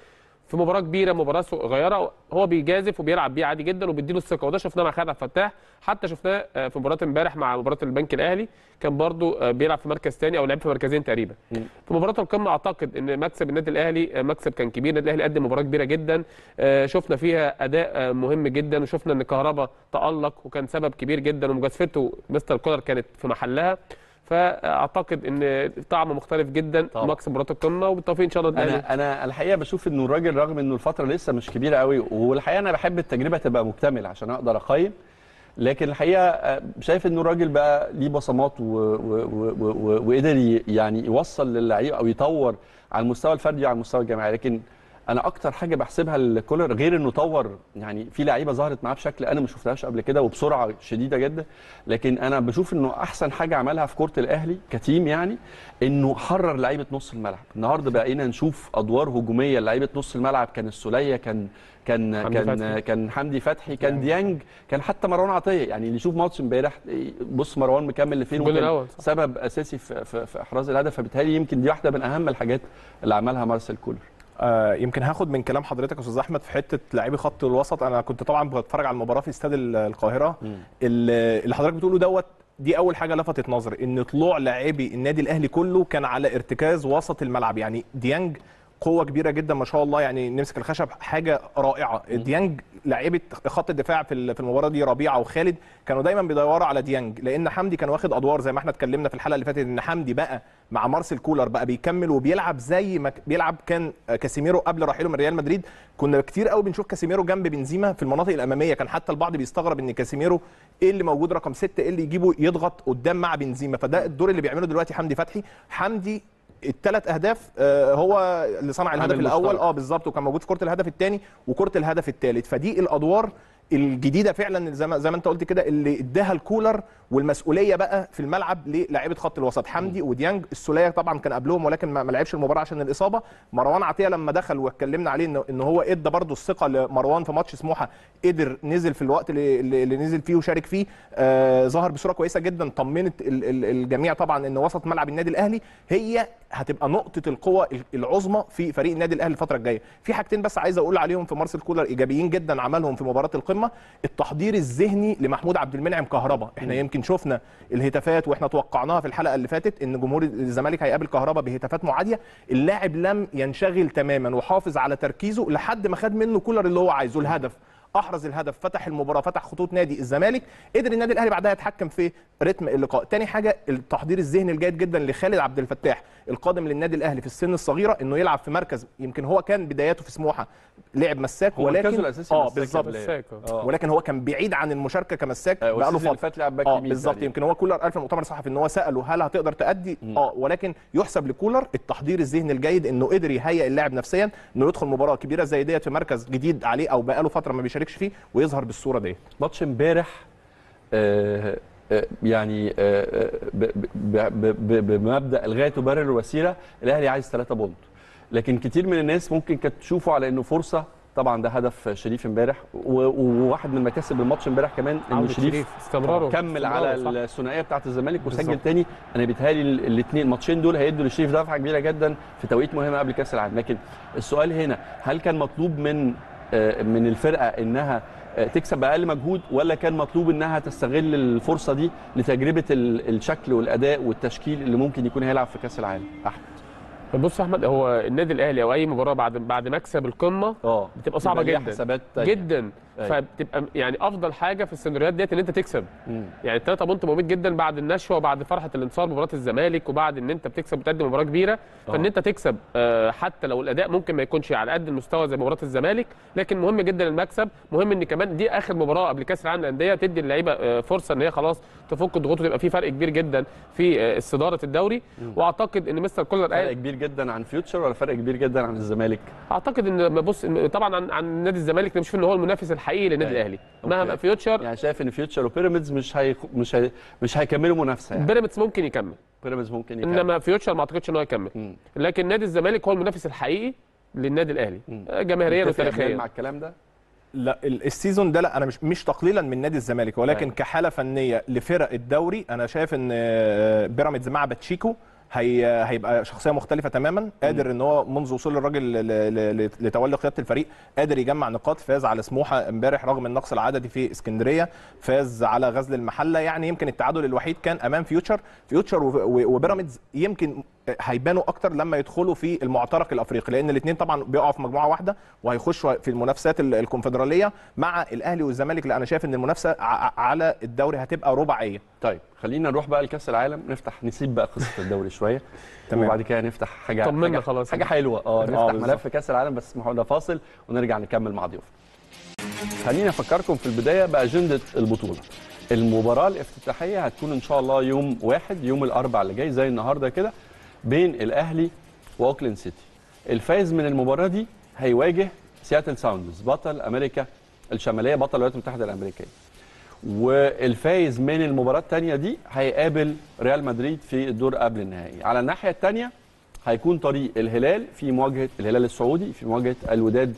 في مباراه كبيره مباراه صغيره هو بيجازف وبيلعب بيه عادي جدا وبيديله الثقه، وده شفناه مع خالد عبد الفتاح، حتى شفناه في مباراه امبارح مع مباراه البنك الاهلي كان برضو بيلعب في مركز ثاني او لعب في مركزين تقريبا. في مباراه القمه اعتقد ان مكسب النادي الاهلي مكسب كان كبير، النادي الاهلي قدم مباراه كبيره جدا شفنا فيها اداء مهم جدا، وشفنا ان كهربا تالق وكان سبب كبير جدا ومجازفته مستر كولر كانت في محلها، فاعتقد ان طعم مختلف جدا مكسب مباراه القمه وبالتوفيق ان شاء الله. انا انا الحقيقه بشوف انه الراجل رغم انه الفتره لسه مش كبيره قوي، والحقيقه انا بحب التجربه تبقى مكتمله عشان اقدر اقيم، لكن الحقيقه شايف انه الراجل بقى ليه بصمات وقدر يعني يوصل للعيب او يطور على المستوى الفردي وعلى المستوى الجماعي. لكن انا اكتر حاجه بحسبها لكولر غير انه طور، يعني في لعيبه ظهرت معاه بشكل انا ما شفتهاش قبل كده وبسرعه شديده جدا، لكن انا بشوف انه احسن حاجه عملها في كره الاهلي كتيم يعني انه حرر لعيبه نص الملعب. النهارده بقينا نشوف ادوار هجوميه لعيبه نص الملعب، كان السوليه كان كان كان كان حمدي فتحي كان ديانج كان حتى مروان عطيه، يعني اللي يشوف ماتش امبارح بص مروان مكمل لفين وكان سبب اساسي في, في, في احراز الهدف. فبالتالي يمكن دي واحده من اهم الحاجات اللي عملها مارسيل كولر. آه يمكن هاخد من كلام حضرتك يا استاذ احمد في حته لاعبي خط الوسط. انا كنت طبعا بتفرج على المباراه في استاد القاهره، اللي حضرتك بتقوله دوت دي اول حاجه لفتت نظري، ان طلوع لاعبي النادي الاهلي كله كان على ارتكاز وسط الملعب. يعني ديانج قوه كبيره جدا ما شاء الله، يعني نمسك الخشب حاجه رائعه. ديانج لاعيبه خط الدفاع في في المباراه دي، ربيعه وخالد كانوا دايما بيدوروا على ديانج، لان حمدي كان واخد ادوار زي ما احنا اتكلمنا في الحلقه اللي فاتت، ان حمدي بقى مع مارسيل كولر بقى بيكمل وبيلعب زي ما بيلعب كان كاسيميرو قبل رحيله من ريال مدريد. كنا كتير قوي بنشوف كاسيميرو جنب بنزيما في المناطق الاماميه، كان حتى البعض بيستغرب ان كاسيميرو ايه اللي موجود رقم ستة، ايه اللي يجيبه يضغط قدام مع بنزيما. فده الدور اللي بيعمله دلوقتي حمدي فتحي. حمدي الثلاث اهداف هو اللي صنع الهدف الاول اه بالظبط، وكان موجود في كره الهدف الثاني وكره الهدف الثالث. فدي الادوار الجديده فعلا زي ما انت قلت كده اللي اداها الكولر، والمسؤوليه بقى في الملعب للاعيبه خط الوسط حمدي وديانج. السوليه طبعا كان قبلهم ولكن ما لعبش المباراه عشان الاصابه. مروان عطيه لما دخل واتكلمنا عليه ان هو ادى برده الثقه لمروان في ماتش سموحه، قدر نزل في الوقت اللي, اللي نزل فيه وشارك فيه، آه ظهر بصوره كويسه جدا. طمنت الجميع طبعا ان وسط ملعب النادي الاهلي هي هتبقى نقطه القوه العظمى في فريق النادي الاهلي الفتره الجايه. في حاجتين بس عايز اقول عليهم في مارسيل كولر ايجابيين جدا عملهم في مباراه القمه، التحضير الذهني لمحمود عبد المنعم كهربا. احنا يمكن شفنا الهتافات واحنا توقعناها في الحلقه اللي فاتت ان جمهور الزمالك هيقابل كهربا بهتافات معاديه، اللاعب لم ينشغل تماما وحافظ على تركيزه لحد ما خد منه كولر اللي هو عايزه، الهدف احرز الهدف، فتح المباراه، فتح خطوط نادي الزمالك، قدر النادي الاهلي بعدها يتحكم في رتم اللقاء. تاني حاجه التحضير الذهني الجيد جدا لخالد عبد الفتاح القادم للنادي الاهلي في السن الصغيره، انه يلعب في مركز يمكن هو كان بداياته في سموحه لعب مساك، ولكن اه بالظبط ولكن هو كان بعيد عن المشاركه كمساك آه بقاله فتره اه بالظبط. يمكن هو كولر قال في المؤتمر الصحفي ان هو ساله هل هتقدر تأدي اه ولكن يحسب لكولر التحضير الذهني الجيد، انه قدر يهيئ اللاعب نفسيا انه يدخل مباراه كبيره زي ديت في مركز جديد عليه او بقاله فتره ما يشاركش فيه ويظهر بالصوره دي. ماتش امبارح آه آه يعني آه بمبدا الغايه تبرر الوسيله، الاهلي عايز ثلاثة بونت، لكن كتير من الناس ممكن كانت تشوفه على انه فرصه. طبعا ده هدف شريف امبارح، وواحد من مكاسب الماتش امبارح كمان انه شريف استمراره كمل على الثنائيه بتاعه الزمالك وسجل تاني. انا بيتهيألي الاثنين الماتشين دول هيدوا لشريف دفعه كبيره جدا في توقيت مهم قبل كاس العالم. لكن السؤال هنا، هل كان مطلوب من من الفرقه انها تكسب باقل مجهود، ولا كان مطلوب انها تستغل الفرصه دي لتجربه الشكل والاداء والتشكيل اللي ممكن يكون هيلعب في كاس العالم؟ احمد بص يا احمد، هو النادي الاهلي او اي مباراه بعد بعد مكسب القمه بتبقى صعبه جدا جدا، فبتبقى يعني افضل حاجه في السيناريوهات ديت ان انت تكسب. مم. يعني الثلاثه بونت مهمين جدا بعد النشوه وبعد فرحه الانتصار مباراه الزمالك، وبعد ان انت بتكسب بتقدم مباراه كبيره، فان انت تكسب آه حتى لو الاداء ممكن ما يكونش على قد المستوى زي مباراه الزمالك، لكن مهم جدا المكسب. مهم ان كمان دي اخر مباراه قبل كاس العالم للانديه، تدي اللعيبه آه فرصه ان هي خلاص تفك الضغوط ويبقى في فرق كبير جدا في آه استداره الدوري. مم. واعتقد ان مستر كولر قال كبير جدا عن فيوتشر ولا فرق كبير جدا عن الزمالك؟ اعتقد ان بص طبعا عن, عن نادي الزمالك انا بشوف ان هو المنافس الحقيقي للنادي الاهلي مهما فيوتشر. يعني شايف ان فيوتشر وبيراميدز مش هي مش هي مش هيكملوا منافسه، يعني بيراميدز ممكن يكمل بيراميدز ممكن يكمل انما فيوتشر ما اعتقدش ان هو يكمل. م. لكن نادي الزمالك هو المنافس الحقيقي للنادي الاهلي جماهيريا وتاريخيا. مع الكلام ده؟ لا، السيزون ده لا، انا مش مش تقليلا من نادي الزمالك، ولكن م. كحاله فنيه لفرق الدوري انا شايف ان بيراميدز مع باتشيكو هي هيبقى شخصيه مختلفه تماما، قادر ان هو منذ وصول الراجل لتولي قياده الفريق قادر يجمع نقاط. فاز على سموحه امبارح رغم النقص العددي في اسكندريه، فاز على غزل المحله، يعني يمكن التعادل الوحيد كان امام فيوتشر. فيوتشر وبيراميدز يمكن هيبانوا اكتر لما يدخلوا في المعترك الافريقي، لان الاثنين طبعا بيقعوا في مجموعه واحده وهيخشوا في المنافسات الكونفدراليه مع الاهلي والزمالك، لان انا شايف ان المنافسه على الدوري هتبقى رباعيه. طيب خلينا نروح بقى لكاس العالم، نفتح نسيب بقى قصه الدوري شويه تمام، وبعد كده نفتح حاجه حاجه, خلاص حاجة حلوه اه نفتح ملف كاس العالم، بس اسمحوا لنا فاصل ونرجع نكمل مع ضيوفنا. خلينا افكركم في البدايه باجنده البطوله. المباراه الافتتاحيه هتكون ان شاء الله يوم واحد، يوم الاربعاء اللي جاي زي النهارده كده، بين الاهلي واوكلاند سيتي. الفائز من المباراه دي هيواجه سياتل ساوندرز بطل امريكا الشماليه، بطل الولايات المتحده الامريكيه. والفائز من المباراه الثانيه دي هيقابل ريال مدريد في الدور قبل النهائي. على الناحيه الثانيه هيكون طريق الهلال في مواجهه الهلال السعودي في مواجهه الوداد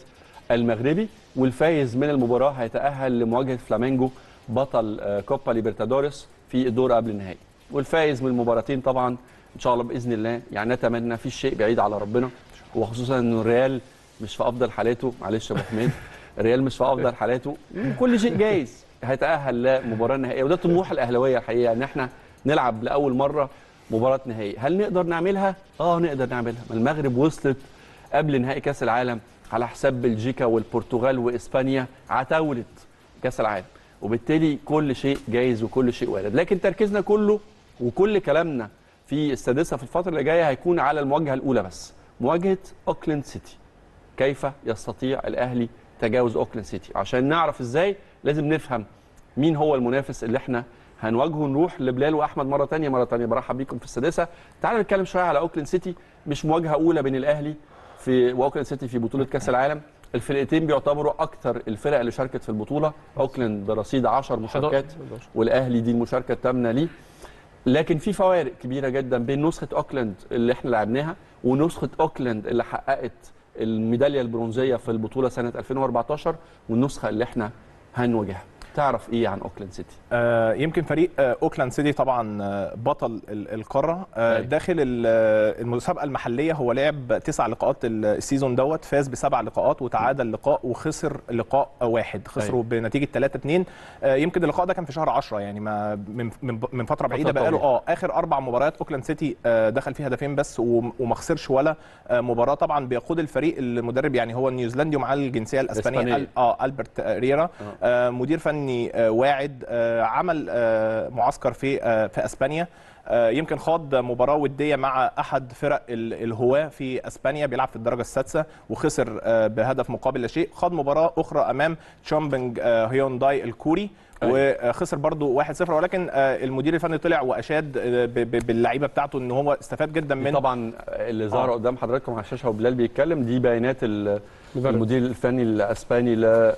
المغربي، والفائز من المباراه هيتاهل لمواجهه فلامينجو بطل كوبا ليبرتادوريس في الدور قبل النهائي. والفائز من المباراتين طبعا ان شاء الله باذن الله، يعني نتمنى، في شيء بعيد على ربنا، وخصوصا ان الريال مش في افضل حالاته، معلش يا ابو حميد الريال مش في افضل حالاته، كل شيء جايز، هيتاهل لمباراه نهائيه. وده طموح الاهلاويه الحقيقه، ان احنا نلعب لاول مره مباراه نهائيه. هل نقدر نعملها؟ اه نقدر نعملها. المغرب وصلت قبل نهائي كاس العالم على حساب بلجيكا والبرتغال واسبانيا، عتاوله كاس العالم، وبالتالي كل شيء جايز وكل شيء وارد. لكن تركيزنا كله وكل كلامنا في السادسه في الفتره اللي جايه هيكون على المواجهه الاولى بس، مواجهه اوكلاند سيتي. كيف يستطيع الاهلي تجاوز اوكلاند سيتي؟ عشان نعرف ازاي لازم نفهم مين هو المنافس اللي احنا هنواجهه. نروح لبلال واحمد مره ثانيه مره ثانيه برحب بيكم في السادسه. تعالوا نتكلم شويه على اوكلاند سيتي. مش مواجهه اولى بين الاهلي في واوكلاند سيتي في بطوله كاس العالم. الفرقتين بيعتبروا اكتر الفرق اللي شاركت في البطوله، اوكلاند برصيد عشر مشاركات والاهلي دي المشاركه الثامنه ليه. لكن في فوارق كبيره جدا بين نسخه اوكلاند اللي احنا لعبناها ونسخه اوكلاند اللي حققت الميداليه البرونزيه في البطوله سنه ألفين وأربعتاشر والنسخه اللي احنا هنواجهها. تعرف ايه عن اوكلاند سيتي؟ آه يمكن فريق آه اوكلاند سيتي طبعا آه بطل القاره. آه داخل المسابقه المحليه هو لعب تسع لقاءات السيزون دوت، فاز بسبع لقاءات وتعادل لقاء وخسر لقاء واحد، خسروا بنتيجه ثلاثة اتنين. آه يمكن اللقاء ده كان في شهر عشرة، يعني ما من من فتره بعيده بقى له. اه اخر اربع مباريات اوكلاند سيتي آه دخل فيها هدفين بس وما خسرش ولا آه مباراه. طبعا بيقود الفريق المدرب، يعني هو نيوزيلندي ومعاه الجنسيه الاسبانيه، اه ألبرت ريرا، آه مدير فني واعد، عمل معسكر في في اسبانيا، يمكن خاض مباراه وديه مع احد فرق الهواه في اسبانيا، بيلعب في الدرجه السادسه وخسر بهدف مقابل لا شيء. خاض مباراه اخرى امام تشونبنج هيونداي الكوري وخسر برضو واحد صفر، ولكن المدير الفني طلع واشاد باللعيبه بتاعته ان هو استفاد جدا من طبعا اللي ظهر آه. قدام حضراتكم على الشاشه وبلال بيتكلم، دي بيانات المدير الفني الاسباني. لا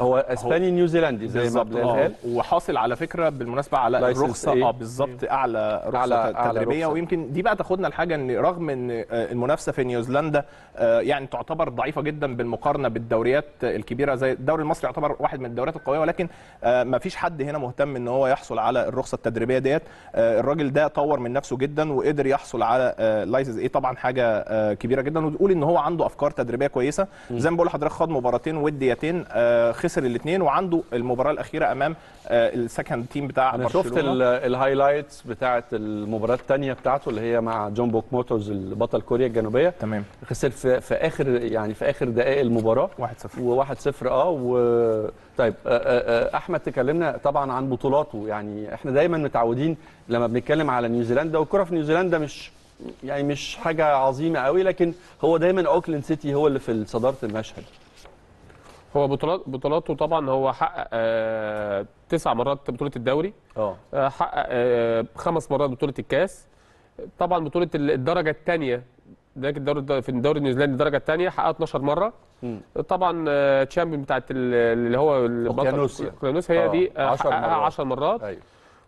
هو اسباني نيوزيلندي زي ما بلال قال، وحاصل على فكره بالمناسبه على رخصه إيه؟ اه بالظبط، اعلى رخصه تدريبيه. ويمكن دي بقى تاخدنا لحاجه، ان رغم ان المنافسه في نيوزيلندا يعني تعتبر ضعيفه جدا بالمقارنه بالدوريات الكبيره، زي الدوري المصري يعتبر واحد من الدوريات القويه، ولكن ما مفيش حد هنا مهتم ان هو يحصل على الرخصه التدريبيه ديت. الراجل ده طور من نفسه جدا وقدر يحصل على لايسنس ايه، طبعا حاجه كبيره جدا، وتقول ان هو عنده افكار تدريبيه كويسه. زي ما بقول لحضرتك خاض مباراتين وديتين، آه خسر الاثنين، وعنده المباراه الاخيره امام آه السكند تيم بتاع برشلونه. شفت الهايلايتس بتاعه المباراه الثانيه بتاعته اللي هي مع جونبوك موتورز البطل كوريا الجنوبيه. تمام. خسر في, في اخر يعني في اخر دقائق المباراه واحد صفر وواحد صفر. اه و... طيب آه آه احمد تكلمنا طبعا عن بطولاته، يعني احنا دايما متعودين لما بنتكلم على نيوزيلندا، والكره في نيوزيلندا مش يعني مش حاجه عظيمه قوي، لكن هو دايما اوكلاند سيتي هو اللي في صداره المشهد. هو بطولات بطولاته طبعا هو حقق آه تسع مرات بطوله الدوري، اه حقق آه خمس مرات بطوله الكاس. طبعا بطوله الدرجه الثانيه الدوري في الدوري النيوزيلندي الدرجه الثانيه حققها اتناشر مره. م. طبعا آه تشامبيون بتاعت اللي هو اوكيانوسيا هي أوه. دي حققها عشر مرات. أيوه.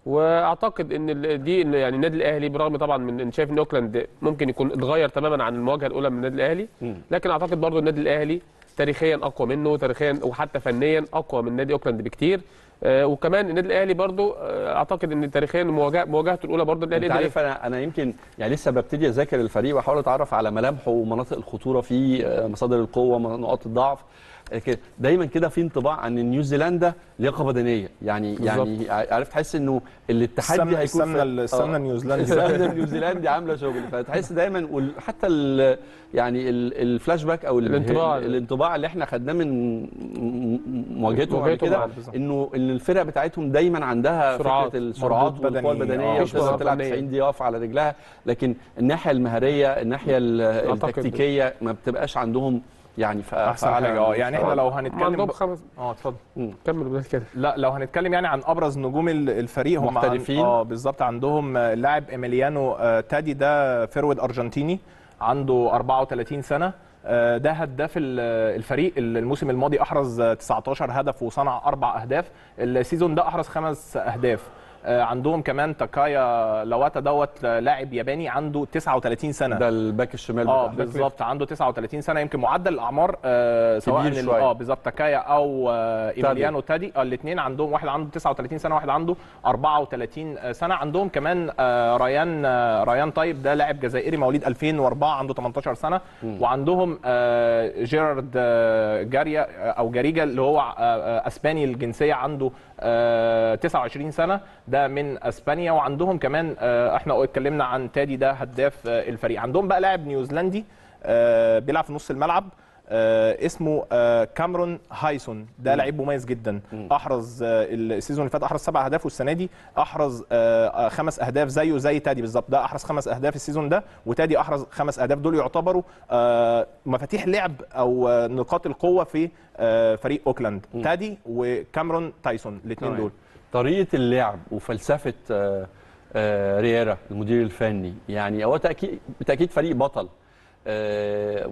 واعتقد ان دي يعني النادي الاهلي برغم طبعا من شايف ان اوكلاند ممكن يكون اتغير تماما عن المواجهه الاولى من النادي الاهلي، لكن اعتقد برضو النادي الاهلي تاريخيا اقوى منه، تاريخيا وحتى فنيا اقوى من نادي اوكلاند بكتير. آه وكمان النادي الاهلي برضو اعتقد ان تاريخيا مواجهته الاولى برضو النادي الاهلي. عارف انا انا يمكن يعني لسه ببتدي اذاكر الفريق واحاول اتعرف على ملامحه ومناطق الخطوره فيه، مصادر القوه، نقاط الضعف. دايما كده في انطباع ان نيوزيلندا لياقه بدنيه، يعني بالزبط. يعني عارف تحس انه الاتحاد دي هيكون السمنه السمنه النيوزيلندي النيوزيلندي عامله شغل، فتحس دايما حتى ال يعني الفلاش باك او الانطباع الانطباع اللي احنا خدناه من مواجهتهم قبل كده انه ان الفرق بتاعتهم دايما عندها فكره السرعات والقوه البدنيه، تقدر تلعب تسعين دقيقه واقفه على رجلها، لكن الناحيه المهاريه الناحيه التكتيكيه ما بتبقاش عندهم يعني احسن حاجه. اه يعني احنا لو هنتكلم ب... خمس اه اتفضل كمل بدايه كده. لا لو هنتكلم يعني عن ابرز نجوم الفريق هم مختلفين. اه بالظبط، عندهم اللاعب ايميليانو آه تادي، ده فيرود ارجنتيني عنده اربعة وتلاتين سنه، آه ده هداف الفريق الموسم الماضي، احرز تسعتاشر هدف وصنع اربع اهداف، السيزون ده احرز خمس اهداف. عندهم كمان تاكايا لواتا دوت لاعب ياباني عنده تسعة وتلاتين سنه، ده الباك الشمال. اه بالظبط عنده تسعة وتلاتين سنه، يمكن معدل الاعمار آه سواء اه بالظبط تاكايا او آه ايميليانو تادي، آه الاثنين عندهم، واحد عنده تسعة وتلاتين سنه واحد عنده اربعة وتلاتين سنه. عندهم كمان آه ريان آه ريان طيب، ده لاعب جزائري مواليد الفين واربعة عنده تمنتاشر سنه. م. وعندهم آه جيرارد آه جاريا آه او جاريجا اللي هو آه آه اسباني الجنسيه عنده آه تسعة وعشرين سنه، ده من اسبانيا. وعندهم كمان آه احنا اتكلمنا عن تادي ده هداف آه الفريق. عندهم بقى لاعب نيوزيلندي آه بيلعب في نص الملعب آه اسمه آه كامرون هايسون، ده لعيب مميز جدا، احرز آه السيزون اللي فات احرز سبع اهداف، والسنه دي احرز آه خمس اهداف زيه زي تادي بالظبط، ده احرز خمس اهداف السيزون ده وتادي احرز خمس اهداف، دول يعتبروا آه مفاتيح لعب او آه نقاط القوه في آه فريق اوكلاند، تادي وكامرون تايسون الاثنين دول. طريقة اللعب وفلسفة رييرا المدير الفني، يعني هو تأكيد بالتأكيد فريق بطل،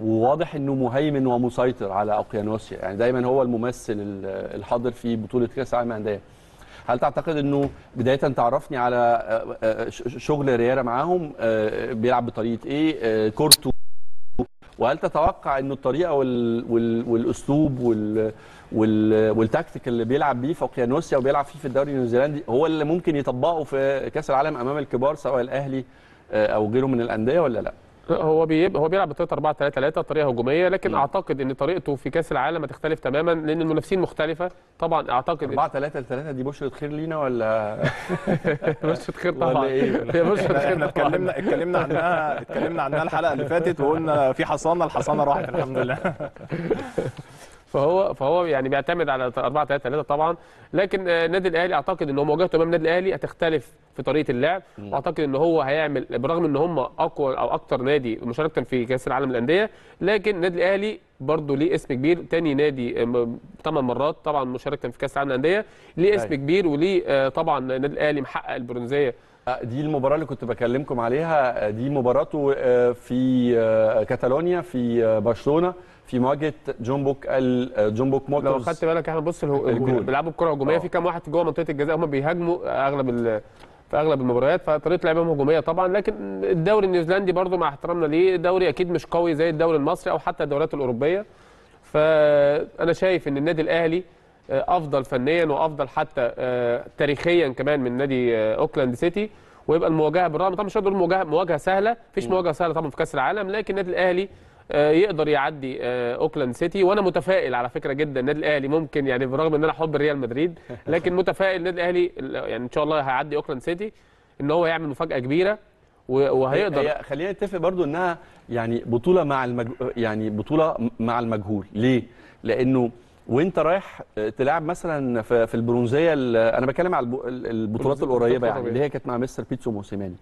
وواضح انه مهيمن ومسيطر على اوقيانوسيا، يعني دايما هو الممثل الحاضر في بطولة كأس العالم للأندية. هل تعتقد انه بداية تعرفني على شغل رييرا معاهم، بيلعب بطريقة ايه كورته، وهل تتوقع انه الطريقه وال... وال... والاسلوب وال... وال... والتكتيك اللي بيلعب بيه في اوقيانوسيا وبيلعب فيه في الدوري النيوزيلندي هو اللي ممكن يطبقه في كاس العالم امام الكبار سواء الاهلي او غيره من الانديه ولا لا؟ هو بيب... هو بيلعب بطريقه اربعة تلاتة تلاتة طريقه هجوميه، لكن م. اعتقد ان طريقته في كاس العالم هتختلف تماما لان المنافسين مختلفه. طبعا اعتقد اربعة تلاتة تلاتة دي بشره خير لينا ولا بشره خير طبعا ولا ايه؟ هي بشره خير. اتكلمنا اتكلمنا عنها اتكلمنا عنها الحلقه اللي فاتت وقلنا في حصانه، الحصانه راحت الحمد لله. فهو فهو يعني بيعتمد على اربعة تلاتة تلاتة طبعا، لكن النادي الاهلي اعتقد ان هو مواجهته امام النادي الاهلي هتختلف في طريقه اللعب، واعتقد ان هو هيعمل برغم ان هم اقوى او اكتر نادي مشاركه في كاس العالم للانديه، لكن النادي الاهلي برضه ليه اسم كبير، تاني نادي ثمان مرات طبعا مشاركه في كاس العالم للانديه، ليه اسم كبير وليه طبعا النادي الاهلي محقق البرونزيه. دي المباراه اللي كنت بكلمكم عليها، دي مباراته في كاتالونيا في برشلونه في مواجهه جونبوك جونبوك موتورز. لو خدت بالك احنا بص بيلعبوا بكره هجوميه، في كام واحد جوه منطقه الجزاء هم بيهاجموا اغلب في اغلب المباريات، فطريقه لعبهم هجوميه طبعا. لكن الدوري النيوزيلندي برضو مع احترامنا ليه دوري اكيد مش قوي زي الدوري المصري او حتى الدوريات الاوروبيه، فانا شايف ان النادي الاهلي افضل فنيا وافضل حتى تاريخيا كمان من نادي اوكلاند سيتي، ويبقى المواجهه بالرغم طبعا مش هنقول مواجهه مواجهه سهله، مفيش مواجهه سهله طبعا في كاس العالم، لكن النادي الاهلي يقدر يعدي اوكلاند سيتي. وانا متفائل على فكره جدا النادي الاهلي ممكن، يعني برغم ان انا حب ريال مدريد، لكن متفائل النادي الاهلي يعني ان شاء الله هيعدي اوكلاند سيتي، ان هو يعمل مفاجاه كبيره وهيقدر. خلينا نتفق برضو انها يعني بطوله مع المج... يعني بطوله مع المجهول. ليه؟ لانه وانت رايح تلعب مثلا في البرونزيه، انا بتكلم على البطولات القريبه يعني اللي هي كانت مع مستر بيتسو موسيماني،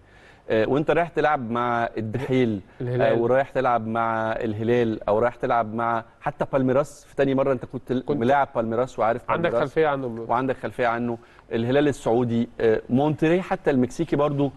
وانت رايح تلعب مع الدحيل او رايح تلعب مع الهلال او رايح تلعب مع حتى بالميراس في تاني مره، انت كنت, كنت ملاعب بالميراس وعارف عندك خلفيه عنه وعندك خلفيه عنه الهلال السعودي، مونتري حتى المكسيكي برضو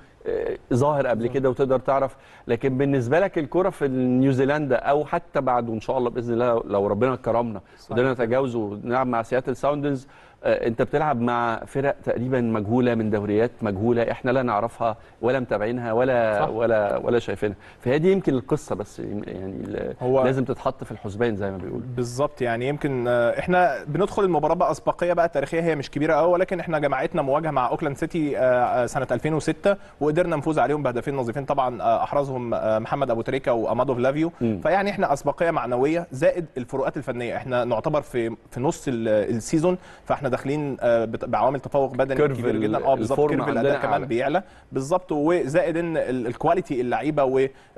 ظاهر قبل كده وتقدر تعرف. لكن بالنسبه لك الكره في نيوزيلندا او حتى بعد وان شاء الله باذن الله لو ربنا كرمنا قدرنا نتجاوزه ونلعب مع سياتل ساوندرز، انت بتلعب مع فرق تقريبا مجهوله من دوريات مجهوله احنا لا نعرفها ولا متابعينها ولا صح. ولا ولا شايفينها، فهي دي يمكن القصه، بس يعني لازم تتحط في الحسبان زي ما بيقولوا بالظبط. يعني يمكن احنا بندخل المباراه باسبقيه بقى تاريخيه هي مش كبيره قوي، ولكن احنا جماعتنا مواجهه مع اوكلاند سيتي سنه ألفين وستة وقدرنا نفوز عليهم بهدفين نظيفين، طبعا احرزهم محمد ابو تريكه وامادو فلافيو. فيعني احنا اسبقيه معنويه زائد الفروقات الفنيه، احنا نعتبر في في نص السيزون، فاحنا داخلين بعوامل تفوق بدني كبير جدا. اه بالظبط، كيرف الاداء كمان بيعلى بالظبط، وزائد ان الكواليتي اللعيبه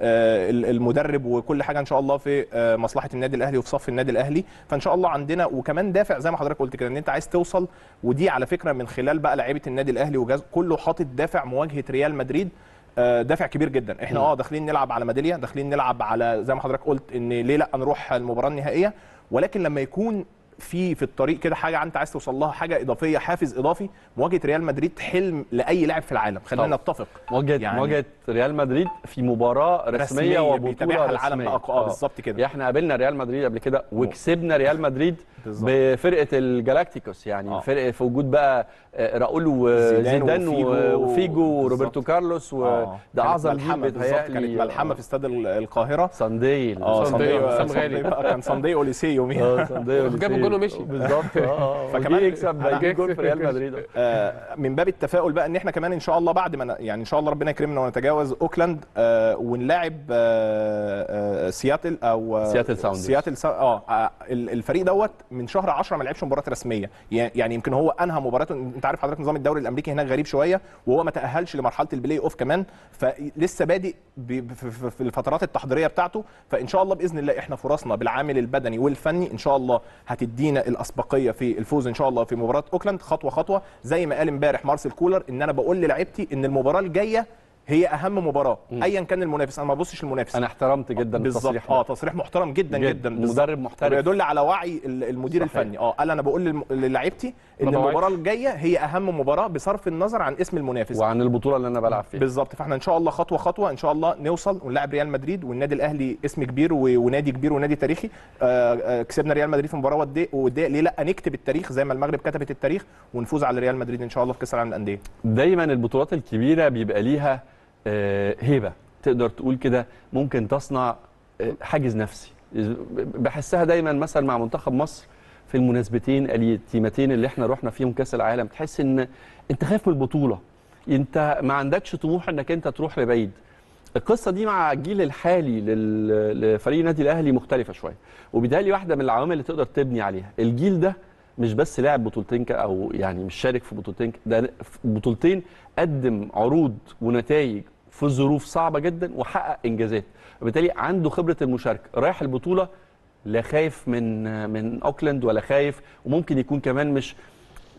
والمدرب وكل حاجه ان شاء الله في مصلحه النادي الاهلي وفي صف النادي الاهلي. فان شاء الله عندنا وكمان دافع زي ما حضرتك قلت كده ان انت عايز توصل، ودي على فكره من خلال بقى لعيبه النادي الاهلي وجهاز كله حاطط دافع مواجهه ريال مدريد، دافع كبير جدا. احنا اه داخلين نلعب على ميداليه، داخلين نلعب على زي ما حضرتك قلت ان ليه لا نروح المباراه النهائيه، ولكن لما يكون في في الطريق كده حاجه انت عايز توصل لها، حاجه اضافيه، حافز اضافي. مواجهه ريال مدريد حلم لاي لاعب في العالم، خلينا نتفق. مواجهه يعني مواجهه ريال مدريد في مباراه رسميه, رسمية وبطوله العالم. اه بالظبط كده، احنا قابلنا ريال مدريد قبل كده وكسبنا ريال مدريد بفرقه الجالاكتيكوس، يعني الفرقه في وجود بقى راؤول وزيدان وفيجو وروبرتو كارلوس، وده اعظم حاجه كانت ملحمه في استاد القاهره. صندي اه صندي كان صندي اوليسي يوميها، جاب جون ومشي بالظبط. اه فكمان يكسب ده جون في ريال مدريد. من باب التفاؤل بقى ان احنا كمان ان شاء الله بعد ما يعني ان شاء الله ربنا يكرمنا ونتجاوز اوكلاند ونلاعب سياتل او سياتل ساوندرز. سياتل اه الفريق دوت من شهر عشرة ما لعبش مباراه رسميه، يعني يمكن هو انهى مباراته. انت عارف حضرتك نظام الدوري الامريكي هناك غريب شويه، وهو ما تاهلش لمرحله البلاي اوف كمان، فلسه بادئ في الفترات التحضيريه بتاعته. فان شاء الله باذن الله احنا فرصنا بالعامل البدني والفني ان شاء الله هتدينا الاسبقيه في الفوز ان شاء الله في مباراه اوكلاند خطوه خطوه، زي ما قال امبارح مارسيل كولر ان انا بقول للاعيبتي ان المباراه الجايه هي اهم مباراه ايا كان المنافس، انا ما ببصش المنافس. انا احترمت جدا التصريح، اه تصريح محترم جدا جد. جدا مدرب محترم يدل على وعي المدير صحيح. الفني. اه قال انا بقول للاعيبتي ان المباراه الجايه هي اهم مباراه بصرف النظر عن اسم المنافس وعن البطوله اللي انا بلعب فيها بالظبط. فاحنا ان شاء الله خطوه خطوه ان شاء الله نوصل ونلعب ريال مدريد. والنادي الاهلي اسم كبير ونادي كبير ونادي تاريخي، آه كسبنا ريال مدريد في مباراه وديه وديه ليه لا نكتب التاريخ زي ما المغرب كتبت التاريخ، ونفوز على ريال مدريد ان شاء الله في كاس العالم للانديه. دايما البطولات الكبيره بيبقى ليها هيبه، تقدر تقول كده ممكن تصنع حاجز نفسي، بحسها دايما مثلا مع منتخب مصر في المناسبتين اليتيمتين اللي احنا رحنا فيهم كاس العالم، تحس ان انت خايف من البطوله، انت ما عندكش طموح انك انت تروح لبعيد. القصه دي مع الجيل الحالي لفريق النادي الاهلي مختلفه شويه، وبالتالي واحده من العوامل اللي تقدر تبني عليها. الجيل ده مش بس لاعب بطولتين او يعني مش شارك في بطولتين، ده بطولتين قدم عروض ونتائج في ظروف صعبه جدا وحقق انجازات، وبالتالي عنده خبره المشاركه. رايح البطوله لا خايف من من اوكلاند ولا خايف، وممكن يكون كمان مش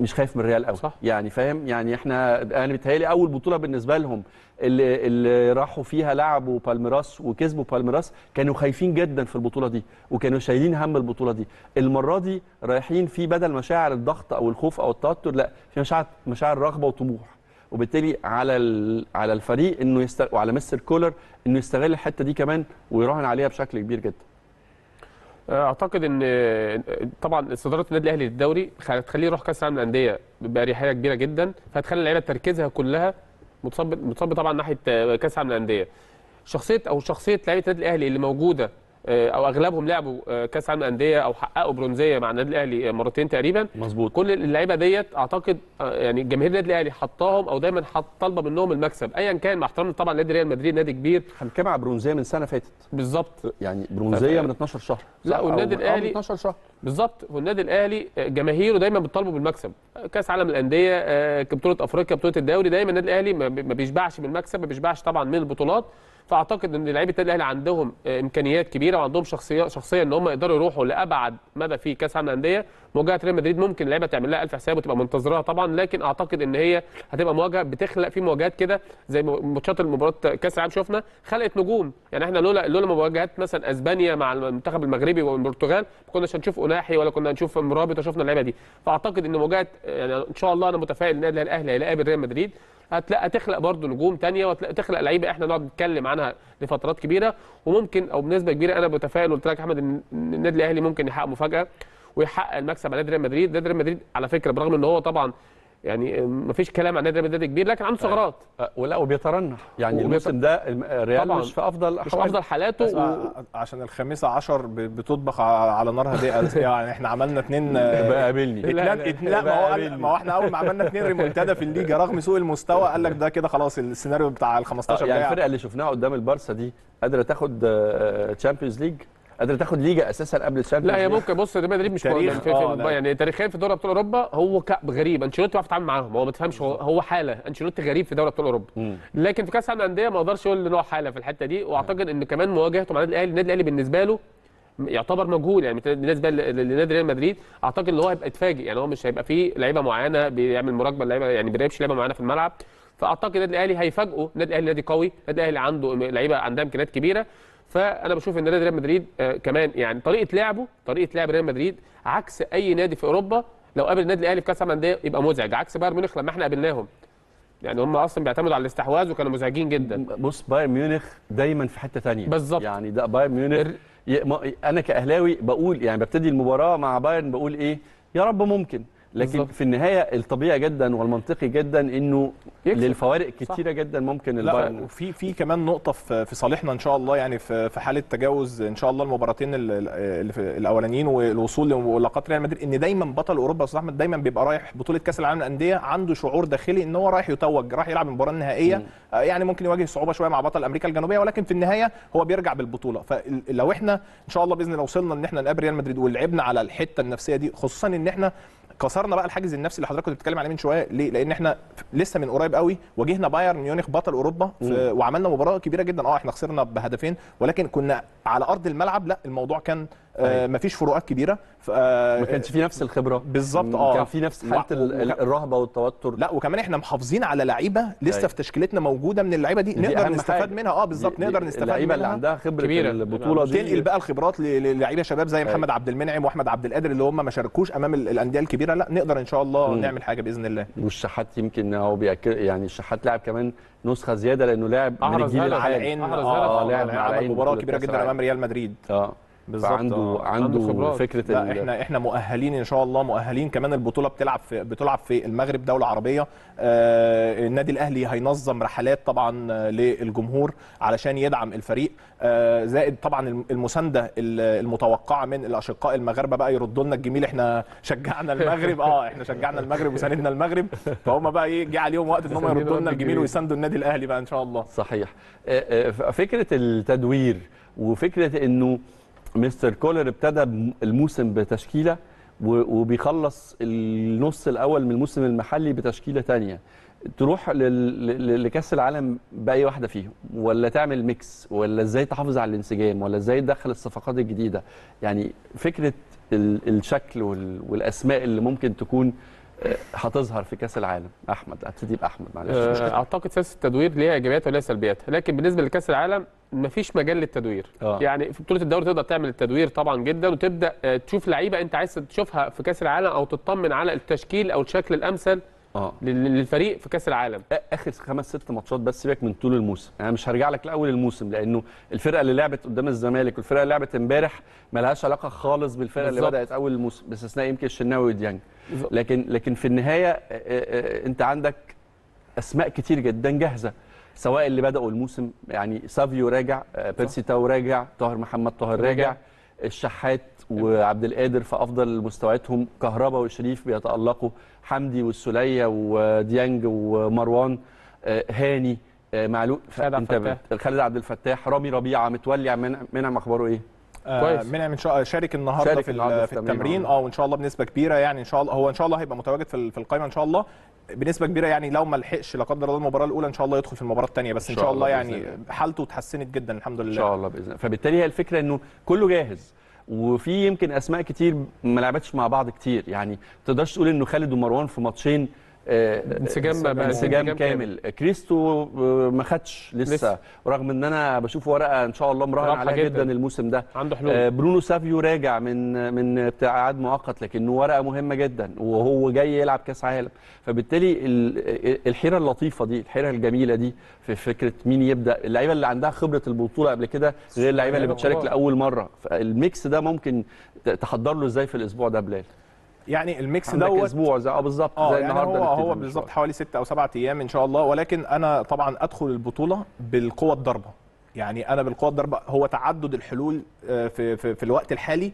مش خايف من الريال قوي يعني، فاهم يعني. احنا انا بتهيألي اول بطوله بالنسبه لهم اللي, اللي راحوا فيها لعبوا بالميراس وكسبوا بالميراس كانوا خايفين جدا في البطوله دي وكانوا شايلين هم البطوله دي. المره دي رايحين في بدل مشاعر الضغط او الخوف او التوتر، لا في مشاعر مشاعر رغبه وطموح، وبالتالي على على الفريق انه يستغل وعلى مستر كولر انه يستغل الحته دي كمان ويراهن عليها بشكل كبير جدا. اعتقد ان طبعا استداره النادي الاهلي للدوري هتخليه يروح كاس العالم للانديه باريحيه كبيره جدا، فهتخلي اللعيبه تركيزها كلها متصب متصب طبعا ناحيه كاس العالم للانديه. شخصيه او شخصيه لعيبه النادي الاهلي اللي موجوده او اغلبهم لعبوا كاس عالم انديه او حققوا برونزيه مع النادي الاهلي مرتين تقريبا. مظبوط. كل اللعيبه ديت اعتقد يعني جماهير النادي الاهلي حطاهم او دايما حط طالبه منهم المكسب ايا كان، مع احترامنا طبعا نادي ريال مدريد نادي كبير. كان مع برونزيه من سنه فاتت بالظبط، يعني برونزيه من اتناشر شهر. لا والنادي الاهلي اتناشر شهر بالظبط. والنادي الاهلي جماهيره دايما بتطالبه بالمكسب، كاس عالم الانديه، بطوله افريقيا، بطوله الدوري، دايما النادي الاهلي ما بيشبعش من المكسب، ما بيشبعش طبعا من البطولات. فاعتقد ان لعيبه النادي الاهلي عندهم امكانيات كبيره وعندهم شخصيه شخصيه ان هم يقدروا يروحوا لابعد مدى في كاس عالم الانديه. مواجهه ريال مدريد ممكن اللعيبه تعمل لها الف حساب وتبقى منتظرها طبعا، لكن اعتقد ان هي هتبقى مواجهه بتخلق في مواجهات كده زي ماتشات مباراه كاس العالم شفنا خلقت نجوم. يعني احنا لولا لولا مواجهات مثلا اسبانيا مع المنتخب المغربي والبرتغال ما كناش هنشوف اوناحي ولا كنا هنشوف مرابط وشفنا اللعيبه دي. فاعتقد ان مواجهه يعني ان شاء الله انا متفائل ان النادي الاهلي هيقابل ريال مدريد هتلاقي تخلق برضه نجوم ثانيه وتخلق لعيبه احنا نقعد نتكلم عنها لفترات كبيره، وممكن او بنسبه كبيره انا متفائل. قلت لك احمد ان النادي الاهلي ممكن يحقق مفاجاه ويحقق المكسب على نادي ريال مدريد. نادي ريال مدريد على فكره برغم ان هو طبعا يعني مفيش كلام عن نادي ريال مدريد كبير، لكن عنده ثغرات ولا وبيترنح. يعني الموسم ده الريال مش في افضل مش افضل حالاته و... عشان الخامسه عشر بتطبخ على نارها دي. يعني احنا عملنا اثنين قابلني لا ما هو احنا اول ما عملنا اثنين ريمونتادا في الليجا رغم سوء المستوى قال لك ده كده خلاص السيناريو بتاع ال خمستاشر. يعني الفرقه اللي شفناها قدام البارسا دي قادره تاخد تشامبيونز ليج، قادر تاخد ليجا اساسا قبل الشامبيونز. لا هي ممكن بص ريال مدريد مش تاريخ يعني تاريخيا في دوري ابطال اوروبا هو كعب غريب. انشيلوتي بيعرف يتعامل معاهم، هو ما تفهمش هو حاله. انشيلوتي غريب في دوري ابطال اوروبا مم. لكن في كاس العالم للانديه ما اقدرش اقول ان هو حاله في الحته دي. واعتقد ان كمان مواجهته مع النادي الاهلي، النادي الاهلي بالنسبه له يعتبر مجهول. يعني بالنسبه لنادي ريال مدريد اعتقد ان هو هيبقى اتفاجئ، يعني هو مش هيبقى فيه لعيبه معينه بيعمل مراقبه لعيبه، يعني ما بيراقبش لعيبه معينه في الملعب. فاعتقد النادي الاهلي هيفاجئه. النادي الاهلي نادي قوي، النادي الاهلي عنده لعيبه عندها امكانيات كبيره. فانا بشوف ان نادي ريال مدريد آه كمان يعني طريقه لعبه طريقه لعب ريال مدريد عكس اي نادي في اوروبا. لو قابل النادي الاهلي في كاس العالم للانديه يبقى مزعج، عكس بايرن ميونخ لما احنا قابلناهم يعني هم اصلا بيعتمدوا على الاستحواذ وكانوا مزعجين جدا. بص بايرن ميونخ دايما في حته ثانيه بالظبط. يعني ده بايرن ميونخ ي... انا كاهلاوي بقول يعني ببتدي المباراه مع بايرن بقول ايه يا رب ممكن، لكن بالزبط. في النهايه الطبيعي جدا والمنطقي جدا انه للفوارق كتيره صح. جدا ممكن البايرن. وفي في كمان نقطه في صالحنا ان شاء الله، يعني في حاله تجاوز ان شاء الله المباراتين الاولانيين والوصول لملاقات ريال مدريد، ان دايما بطل اوروبا يا استاذ احمد دايما بيبقى رايح بطوله كاس العالم للانديه عنده شعور داخلي ان هو رايح يتوج، رايح يلعب المباراه النهائيه م. يعني ممكن يواجه صعوبه شويه مع بطل امريكا الجنوبيه، ولكن في النهايه هو بيرجع بالبطوله. فلو احنا ان شاء الله باذن الله وصلنا ان احنا نقابل ريال مدريد ولعبنا على الحته النفسيه دي، خصوصا ان احنا كسرنا بقى الحاجز النفسي اللي حضرتك كنت بتتكلم عليه من شويه. ليه؟ لان احنا لسه من قريب قوي واجهنا بايرن ميونخ بطل اوروبا وعملنا مباراه كبيره جدا. اه احنا خسرنا بهدفين، ولكن كنا على ارض الملعب لا الموضوع كان آه مفيش فروقات كبيره، ما كانش في نفس الخبره بالظبط. اه كان في نفس حاله الرهبه والتوتر. لا وكمان احنا محافظين على لعيبه لسه أي. في تشكيلتنا موجوده من اللعيبه دي, دي نقدر نستفاد حاجة. منها اه بالظبط نقدر نستفاد منها. اللعيبه اللي عندها خبره كبيرة. البطوله دي تنقل بقى الخبرات للعيبه شباب زي أي. محمد عبد المنعم واحمد عبد القادر اللي هم ما شاركوش امام الانديه الكبيره. لا نقدر ان شاء الله م. نعمل حاجه باذن الله. والشحات يمكن هو بيأكد يعني الشحات لاعب كمان نسخه زياده لانه لاعب من الجيل العالي. اه لاعب عمل مباراه كبيره جدا امام ريال مدريد اه بالظبط. عنده عنده فكره لا احنا احنا مؤهلين ان شاء الله مؤهلين. كمان البطوله بتلعب في بتلعب في المغرب دوله عربيه. آه النادي الاهلي هينظم رحلات طبعا للجمهور علشان يدعم الفريق، آه زائد طبعا المسانده المتوقعه من الاشقاء المغاربه بقى يردوا لنا الجميل احنا شجعنا المغرب اه احنا شجعنا المغرب وساندنا المغرب، فهم بقى ايه جه عليهم وقت ان هم يردوا لنا الجميل ويساندوا النادي الاهلي بقى ان شاء الله. صحيح. فكره التدوير وفكره انه مستر كولر ابتدى الموسم بتشكيله وبيخلص النص الاول من الموسم المحلي بتشكيله ثانيه، تروح لكاس العالم باي واحده فيهم ولا تعمل ميكس ولا ازاي تحافظ على الانسجام ولا ازاي تدخل الصفقات الجديده. يعني فكره الشكل والاسماء اللي ممكن تكون هتظهر في كاس العالم. احمد ابتدي باحمد معلش. اعتقد سياسه التدوير ليها ايجابياتها وليها سلبياتها، لكن بالنسبه لكاس العالم مفيش مجال للتدوير. آه. يعني في بطوله الدوري تقدر تعمل التدوير طبعا جدا وتبدا تشوف لعيبه انت عايز تشوفها في كاس العالم او تطمن على التشكيل او الشكل الامثل آه. للفريق في كاس العالم. اخر خمس ست ماتشات بس سيبك من طول الموسم، انا مش هرجع لك لاول الموسم لانه الفرقه اللي لعبت قدام الزمالك والفرقه اللي لعبت امبارح مالهاش علاقه خالص بالفرقه بالزبط. اللي بدات اول الموسم باستثناء يمكن الشناوي وديانج. لكن لكن في النهايه انت عندك اسماء كتير جدا جاهزه. سواء اللي بدأوا الموسم، يعني سافيو راجع، بيرسي تاو راجع، طاهر محمد طاهر راجع، الشحات وعبد القادر في افضل مستوياتهم، كهربا وشريف بيتألقوا، حمدي والسليه وديانج ومروان، هاني، معلوق، خالد عبد الفتاح، رامي ربيعه، متولي منعم، اخباره ايه؟ آه منعم ان شاء الله شارك النهارده في, النهاردة في التمرين اه وان شاء الله بنسبه كبيره، يعني ان شاء الله هو ان شاء الله هيبقى متواجد في, في القائمه ان شاء الله بنسبه كبيره، يعني لو ما لحقش لا قدر الله المباراه الاولى ان شاء الله يدخل في المباراه الثانيه، بس ان شاء, شاء الله يعني حالته اتحسنت جدا الحمد لله ان شاء الله باذن الله. فبالتالي هي الفكره انه كله جاهز، وفي يمكن اسماء كتير ما لعبتش مع بعض كتير، يعني ما تقدرش تقول انه خالد ومروان في ماتشين انسجام انسجام كامل. كريستو ما خدش لسه, لسه رغم ان انا بشوف ورقه ان شاء الله مراهن عليها جدا, جدا الموسم ده عنده حلول. برونو سافيو راجع من من ابتعاد مؤقت لكنه ورقه مهمه جدا وهو جاي يلعب كاس عالم. فبالتالي الحيره اللطيفه دي الحيره الجميله دي في فكره مين يبدا، اللعيبه اللي عندها خبره البطوله قبل كده غير اللعيبه اللي بتشارك لاول مره، فالميكس ده ممكن تحضر له ازاي في الاسبوع ده بلال؟ يعني الميكس دوت اسبوع زي اه بالظبط زي يعني النهارده هو, هو بالظبط حوالي ستة او سبعة ايام ان شاء الله، ولكن انا طبعا ادخل البطوله بالقوه الضاربه، يعني انا بالقوه الضاربه هو تعدد الحلول في في, في الوقت الحالي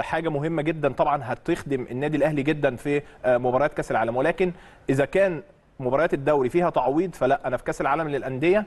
حاجه مهمه جدا طبعا هتخدم النادي الاهلي جدا في مباريات كاس العالم، ولكن اذا كان مباريات الدوري فيها تعويض فلا، انا في كاس العالم للانديه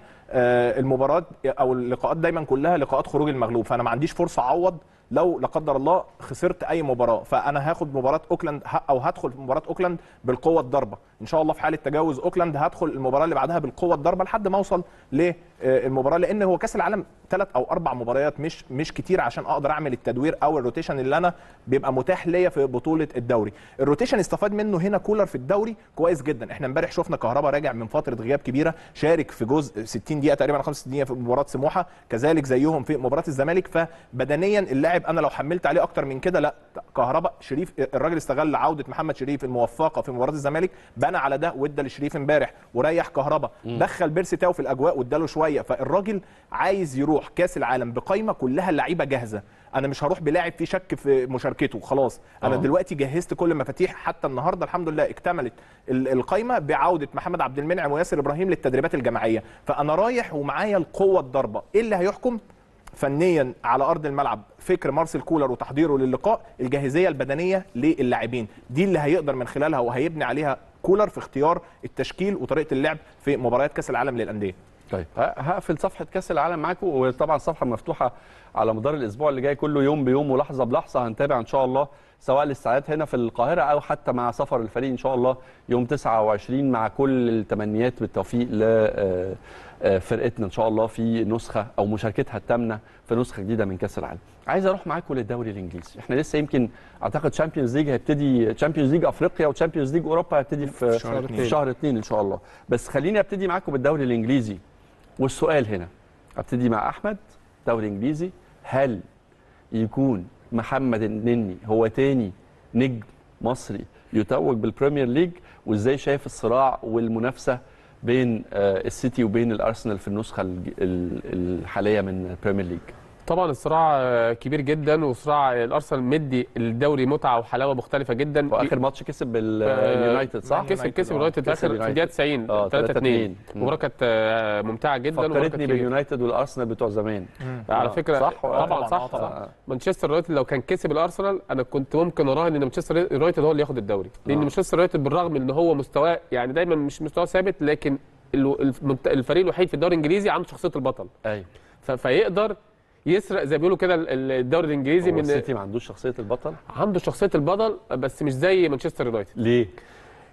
المباراه او اللقاءات دايما كلها لقاءات خروج المغلوب، فانا ما عنديش فرصه اعوض لو لا قدر الله خسرت اي مباراه، فانا هاخد مباراه اوكلاند او هدخل في مباراه اوكلاند بالقوه الضاربه ان شاء الله. في حاله تجاوز اوكلاند هدخل المباراه اللي بعدها بالقوه الضاربه لحد ما اوصل للمباراه، لان هو كاس العالم ثلاث او اربع مباريات مش مش كتير عشان اقدر اعمل التدوير او الروتيشن اللي انا بيبقى متاح ليا في بطوله الدوري. الروتيشن استفاد منه هنا كولر في الدوري كويس جدا، احنا امبارح شفنا كهربا راجع من فتره غياب كبيره، شارك في جزء ستين دقيقه تقريبا خمسة وستين دقيقه في مباراه سموحه، كذلك زيهم في مباراه الزمالك، فبدنيا اللاعب انا لو حملت عليه اكتر من كده لا. كهرباء شريف الراجل استغل عوده محمد شريف الموفقه في مباراه الزمالك، بنى على ده وادى لشريف امبارح وريح كهرباء، دخل بيرسي تاو في الاجواء واداله شويه، فالراجل عايز يروح كاس العالم بقايمه كلها اللعيبه جاهزه، انا مش هروح بلاعب فيه شك في مشاركته خلاص. انا أوه. دلوقتي جهزت كل مفاتيح، حتى النهارده الحمد لله اكتملت القايمه بعوده محمد عبد المنعم وياسر ابراهيم للتدريبات الجماعيه، فانا رايح ومعايا القوه الضاربه. ايه اللي هيحكم فنيا على ارض الملعب؟ فكر مارسيل كولر وتحضيره للقاء، الجاهزيه البدنيه للاعبين دي اللي هيقدر من خلالها وهيبني عليها كولر في اختيار التشكيل وطريقه اللعب في مباريات كاس العالم للانديه. طيب هقفل صفحه كاس العالم معاكم، وطبعا الصفحه مفتوحه على مدار الاسبوع اللي جاي كله يوم بيوم ولحظه بلحظه، هنتابع ان شاء الله سواء الاستعداد هنا في القاهره او حتى مع سفر الفريق ان شاء الله يوم تسعة وعشرين، مع كل التمنيات بالتوفيق لفرقتنا ان شاء الله في نسخه او مشاركتها الثامنه في نسخه جديده من كاس العالم. عايز اروح معاكم للدوري الانجليزي، احنا لسه يمكن اعتقد تشامبيونز ليج هيبتدي، تشامبيونز ليج افريقيا وتشامبيونز ليج اوروبا هيبتدي في شهر اتنين ان شاء الله، بس خليني ابتدي معاكم بالدوري الانجليزي. والسؤال هنا ابتدي مع احمد، دوري انجليزي، هل يكون محمد النني هو تاني نجم مصري يتوج بالبريمير ليج؟ وازاي شايف الصراع والمنافسه بين السيتي وبين الارسنال في النسخه الحاليه من البريمير ليج؟ طبعا الصراع كبير جدا، وصراع الارسنال مدي الدوري متعه وحلاوه مختلفه جدا. واخر ماتش كسب اليونايتد صح؟ كسب كسب اليونايتد في اخر في الدقيقه تسعين تلاتة اتنين، مباراه كانت ممتعه جدا. فكرتني باليونايتد والارسنال بتوع زمان على فكره. صح طبعا صح طبعا. مانشستر يونايتد لو كان كسب الارسنال انا كنت ممكن اراهن ان مانشستر يونايتد هو اللي ياخد الدوري، لان مانشستر يونايتد بالرغم ان هو مستواه يعني دايما مش مستواه ثابت، لكن الفريق الوحيد في الدوري الانجليزي عنده شخصيه البطل. ايوه فيقدر يسرق زي ما بيقولوا كده الدوري الانجليزي. من السيتي ما عندوش شخصيه البطل؟ عنده شخصيه البطل بس مش زي مانشستر يونايتد. ليه؟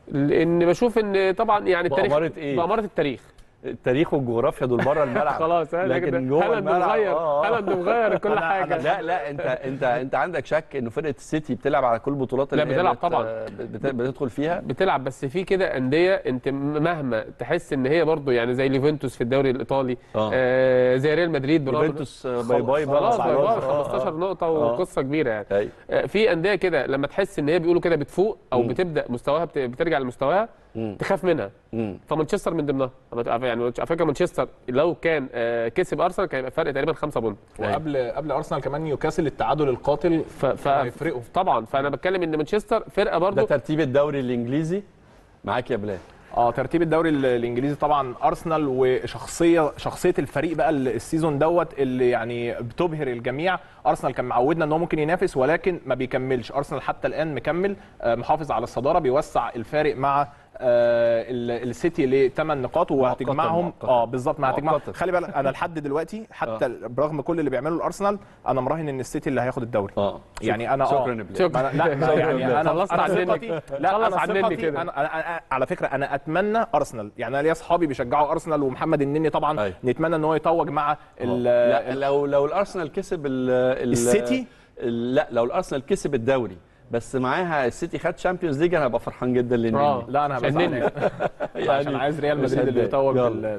لان بشوف ان طبعا يعني التاريخ بأمارة ايه؟ بأمارة التاريخ التاريخ والجغرافيا دول بره الملعب خلاص. لكن جوه الملعب مغير هالاند مغير كل حاجه. لا لا انت انت انت عندك شك انه فرقه السيتي بتلعب على كل البطولات اللي لا بتلعب طبعا بتدخل فيها بتلعب، بس في كده انديه انت مهما تحس ان هي برضو يعني زي اليوفنتوس في الدوري الايطالي آه. آه زي ريال مدريد، اليوفنتوس باي باي خلاص خمستاشر نقطه وقصه كبيره يعني. في انديه كده لما تحس ان هي بيقولوا كده بتفوق او بتبدا مستواها بترجع لمستواها تخاف منها. فمانشستر من ضمنها يعني. على فكره مانشستر لو كان كسب ارسنال كان يبقى فرق تقريبا خمسة بونت، وقبل قبل ارسنال كمان نيوكاسل التعادل القاتل هيفرقوا طبعا. فانا بتكلم ان مانشستر فرقه برضو. ده ترتيب الدوري الانجليزي معاك يا بلال. اه ترتيب الدوري الانجليزي طبعا ارسنال وشخصيه شخصيه الفريق بقى السيزون دوت اللي يعني بتبهر الجميع. ارسنال كان معودنا ان هو ممكن ينافس ولكن ما بيكملش، ارسنال حتى الان مكمل محافظ على الصداره، بيوسع الفارق مع آه السيتي لثمان نقاط وهتجمعهم اه بالظبط ما هتجمع. خلي بالك انا لحد دلوقتي حتى برغم كل اللي بيعمله الارسنال انا مراهن ان السيتي اللي هياخد الدوري. اه يعني انا اه لا, لا يعني انا خلصت عنني لا انا عنني كده. انا على فكره انا اتمنى ارسنال، يعني انا ليا اصحابي بيشجعوا ارسنال ومحمد النني طبعا أي. نتمنى ان هو يتوج مع ال لا لو لو الارسنال كسب السيتي لا لو الارسنال كسب الدوري بس معاها السيتي خد شامبيونز ليج انا هبقى فرحان جدا للنني. لا انا هبقى زعلان عشان عايز ريال مدريد اللي يتوج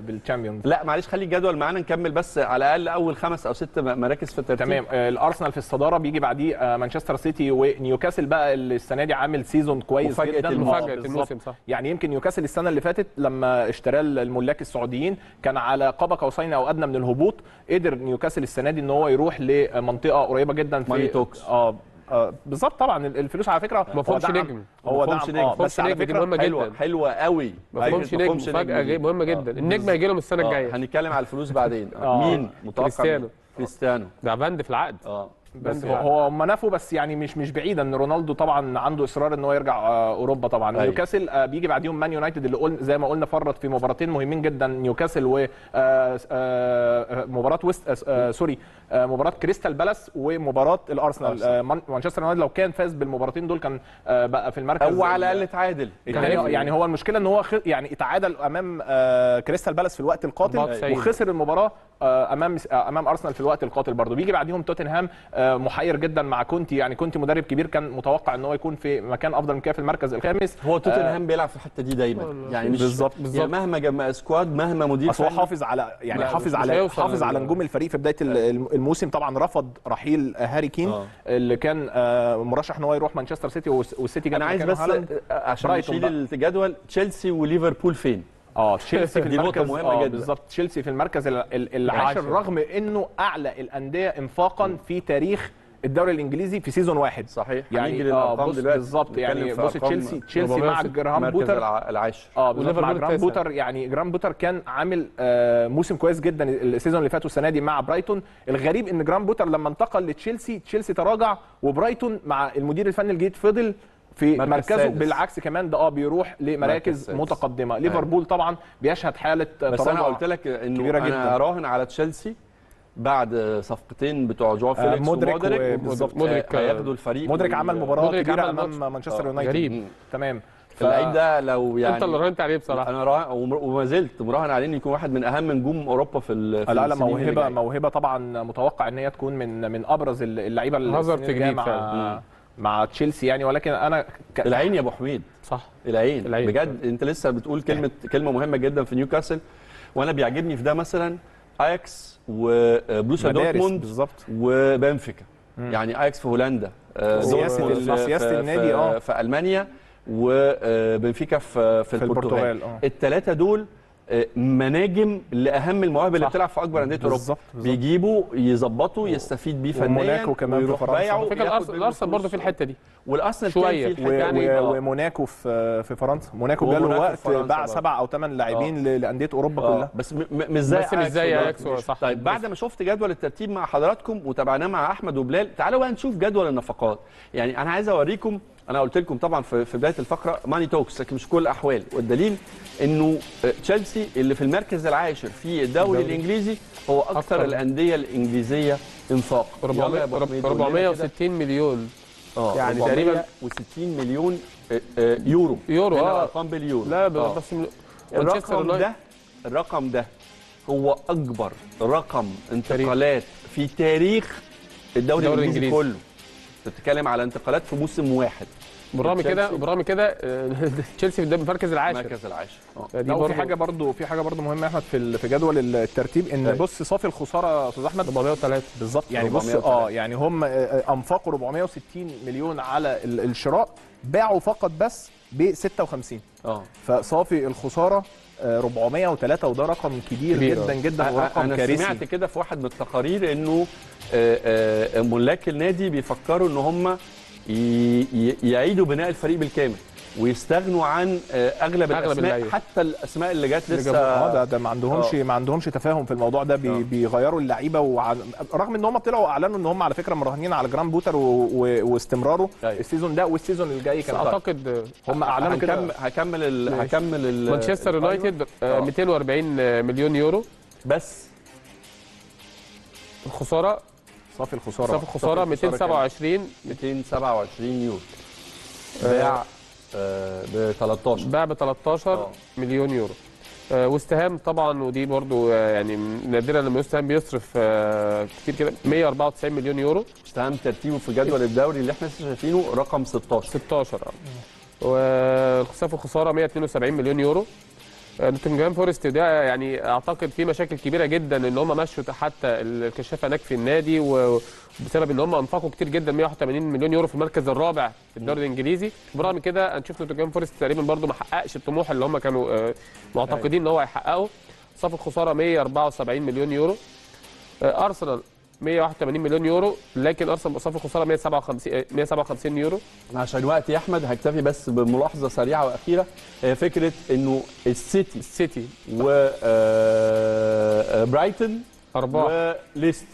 بالشامبيونز. لا معلش خلي الجدول معانا نكمل بس على الاقل اول خمس او ست مراكز في الترتيب. تمام. آه الارسنال في الصداره، بيجي بعديه آه مانشستر سيتي ونيوكاسل بقى السنه دي عامل سيزون كويس جدا. مفاجاه الموسم صح. يعني يمكن نيوكاسل السنه اللي فاتت لما اشتراه الملاك السعوديين كان على قاب قوسين او ادنى من الهبوط، قدر نيوكاسل السنه دي ان هو يروح لمنطقه قريبه جدا في اه آه بالظبط. طبعا الفلوس على فكره ما فهمش نجم هو ده آه بس على فكره مهمه جدا حلوه قوي ما فهمش نجم فجاه مهمه جدا. النجم هيجي لهم السنه الجايه هنتكلم على الفلوس بعدين. مين متوقع؟ كريستيانو. كريستيانو ده بند في العقد اه بس هو هم نفوا بس يعني مش مش بعيد ان رونالدو طبعا عنده اصرار ان هو يرجع اوروبا طبعا. نيوكاسل بيجي بعديهم مان يونايتد اللي قلنا زي ما قلنا فرط في مباراتين مهمين جدا، نيوكاسل و مباراه ويست سوري مباراه كريستال بالاس ومباراه الارسنال. مانشستر يونايتد لو كان فاز بالمباراتين دول كان بقى في المركز او على الاقل تعادل. يعني هو المشكله ان هو يعني اتعادل امام كريستال بالاس في الوقت القاتل وخسر المباراه امام امام ارسنال في الوقت القاتل برضه. بيجي بعديهم توتنهام محير جدا مع كونتي، يعني كونتي مدرب كبير كان متوقع ان هو يكون في مكان افضل من كده في المركز الخامس. هو توتنهام آه بيلعب في الحته دي دايما يعني بالظبط يعني مهما جمع سكواد مهما مدير هو حافظ على يعني حافظ على حافظ على نجوم الفريق في بدايه الموسم. طبعا رفض رحيل هاري كين آه. اللي كان آه مرشح ان هو يروح مانشستر سيتي والسيتي جاب. انا عايز بس عشان نشيل الجدول تشيلسي وليفربول فين؟ اه تشيلسي في المركز مهمه جدا بالظبط. تشيلسي في المركز العاشر رغم انه اعلى الانديه انفاقا في تاريخ الدوري الانجليزي في سيزون واحد صحيح. يعني اه بالظبط يعني بص تشيلسي تشيلسي مع جرام بوتر العاشر اه مع جرام بوتر. يعني جرام بوتر كان عامل آه موسم كويس جدا السيزون اللي فات والسنه دي مع برايتون. الغريب ان جرام بوتر لما انتقل لتشيلسي تشيلسي تراجع وبرايتون مع المدير الفني الجديد فضل في مركزه بالعكس كمان ده اه بيروح لمراكز متقدمه. ليفربول طبعا بيشهد حاله تراجع بس انا قلت لك انه كبيرة جدا. انا راهن على تشيلسي بعد صفقتين بتوع جواو فيليكس ومودريك بالظبط. مودريك هياخدوا الفريق مودريك عمل مباراه كبيره امام مانشستر يونايتد غريب تمام. اللعيب ده لو يعني انت اللي راهنت عليه بصراحه انا راهن وما زلت مراهن عليه انه يكون واحد من اهم نجوم اوروبا في لا لا موهبه موهبه طبعا متوقع ان هي تكون من من ابرز اللعيبه اللي هازارد مع تشيلسي يعني. ولكن انا ك... العين يا ابو حميد صح العين, العين. بجد انت لسه بتقول كلمه كلمه مهمه جدا في نيوكاسل وانا بيعجبني في ده مثلا اياكس وبروسيا دورتموند بالظبط وبنفيكا. يعني اياكس في هولندا سياسه سياسه النادي اه في المانيا وبنفيكا في في البرتغال. الثلاثه دول مناجم لاهم المواهب اللي بتلعب في اكبر انديه اوروبا بيجيبوا يظبطوا يستفيد بيه فنيا وموناكو كمان في فرنسا. الارسنال برضه في الحته دي والارسنال شويه يعني وموناكو في في فرنسا. موناكو جاله وقت باع سبع او ثمان لاعبين لانديه اوروبا كلها بس مش زي بس مش زي اياكس صح. طيب بعد ما شفت جدول الترتيب مع حضراتكم وتابعناه مع احمد وبلال تعالوا بقى نشوف جدول النفقات. يعني انا عايز اوريكم انا قلت لكم طبعا في بدايه الفقره ماني توكس لكن مش كل الاحوال والدليل انه تشيلسي اللي في المركز العاشر في الدوري الانجليزي هو اكثر, أكثر الانديه الانجليزيه انفاق اربعمية وستين مليون اه يعني تقريبا وستين مليون يورو يورو اه ارقام باليورو. لا بس آه. الرقم ده الرقم ده هو اكبر رقم انتقالات في تاريخ الدوري الانجليزي كله. بتتكلم على انتقالات في موسم واحد بالرغم كده بالرغم كده تشيلسي في المركز العاشر المركز العاشر اه في حاجه برضو في حاجه برضو مهمه يا احمد في في جدول الترتيب ان طيب. بص صافي الخساره يا استاذ احمد اربعمية وتلاتة بالظبط. يعني بص اه يعني هم انفقوا اربعمية وستين مليون على الشراء باعوا فقط بس ب ستة وخمسين اه فصافي الخساره اربعمية وتلاتة وده رقم كبير, كبير جدا جدا ورقم كارثي. انا سمعت كده في واحد من التقارير انه ملاك النادي بيفكروا ان هم يعيدوا بناء الفريق بالكامل ويستغنوا عن اغلب الاسماء اللي. حتى الاسماء اللي جت لسه ده, ده ما عندهمش ما عندهمش تفاهم في الموضوع ده. بي بيغيروا اللعيبه وع... رغم ان هم طلعوا اعلنوا ان هم على فكره مراهنين على جرام بوتر و... و... واستمراره السيزون ده والسيزون الجاي كمان اعتقد هم اعلنوا كده. هكمل هكمل ال... هكمل ال... مانشستر يونايتد مئتين وأربعين مليون يورو بس الخساره صافي الخساره صافي الخساره مئتين وسبعة وعشرين مئتين وسبعة وعشرين يورو بيع ب تلتاشر باع ب تلتاشر مليون يورو آه واستهام طبعا ودي برضو آه يعني نادرا لما يستهام بيصرف آه كتير كده مئة وأربعة وتسعين مليون يورو. استهام ترتيبه في جدول الدوري اللي احنا شايفينه رقم ستاشر ستاشر اه والخساره في خساره مئة واتنين وسبعين مليون يورو. آه نوتنجهام فورست ده يعني اعتقد في مشاكل كبيره جدا ان هم مشوا حتى الكشافه هناك في النادي و بسبب ان هم انفقوا كتير جدا مئة وواحد وتمانين مليون يورو في المركز الرابع في الدوري الانجليزي. برغم كده هنشوف نوتنجهام فورست تقريبا برده ما حققش الطموح اللي هم كانوا معتقدين ان هو هيحققه. صافي الخساره مئة وأربعة وسبعين مليون يورو. ارسنال مئة وواحد وتمانين مليون يورو لكن ارسنال صافي الخساره مئة وسبعة وخمسين مئة وسبعة وخمسين يورو. عشان وقتي يا احمد هكتفي بس بملاحظه سريعه واخيره. فكره انه السيتي السيتي و برايتون وليست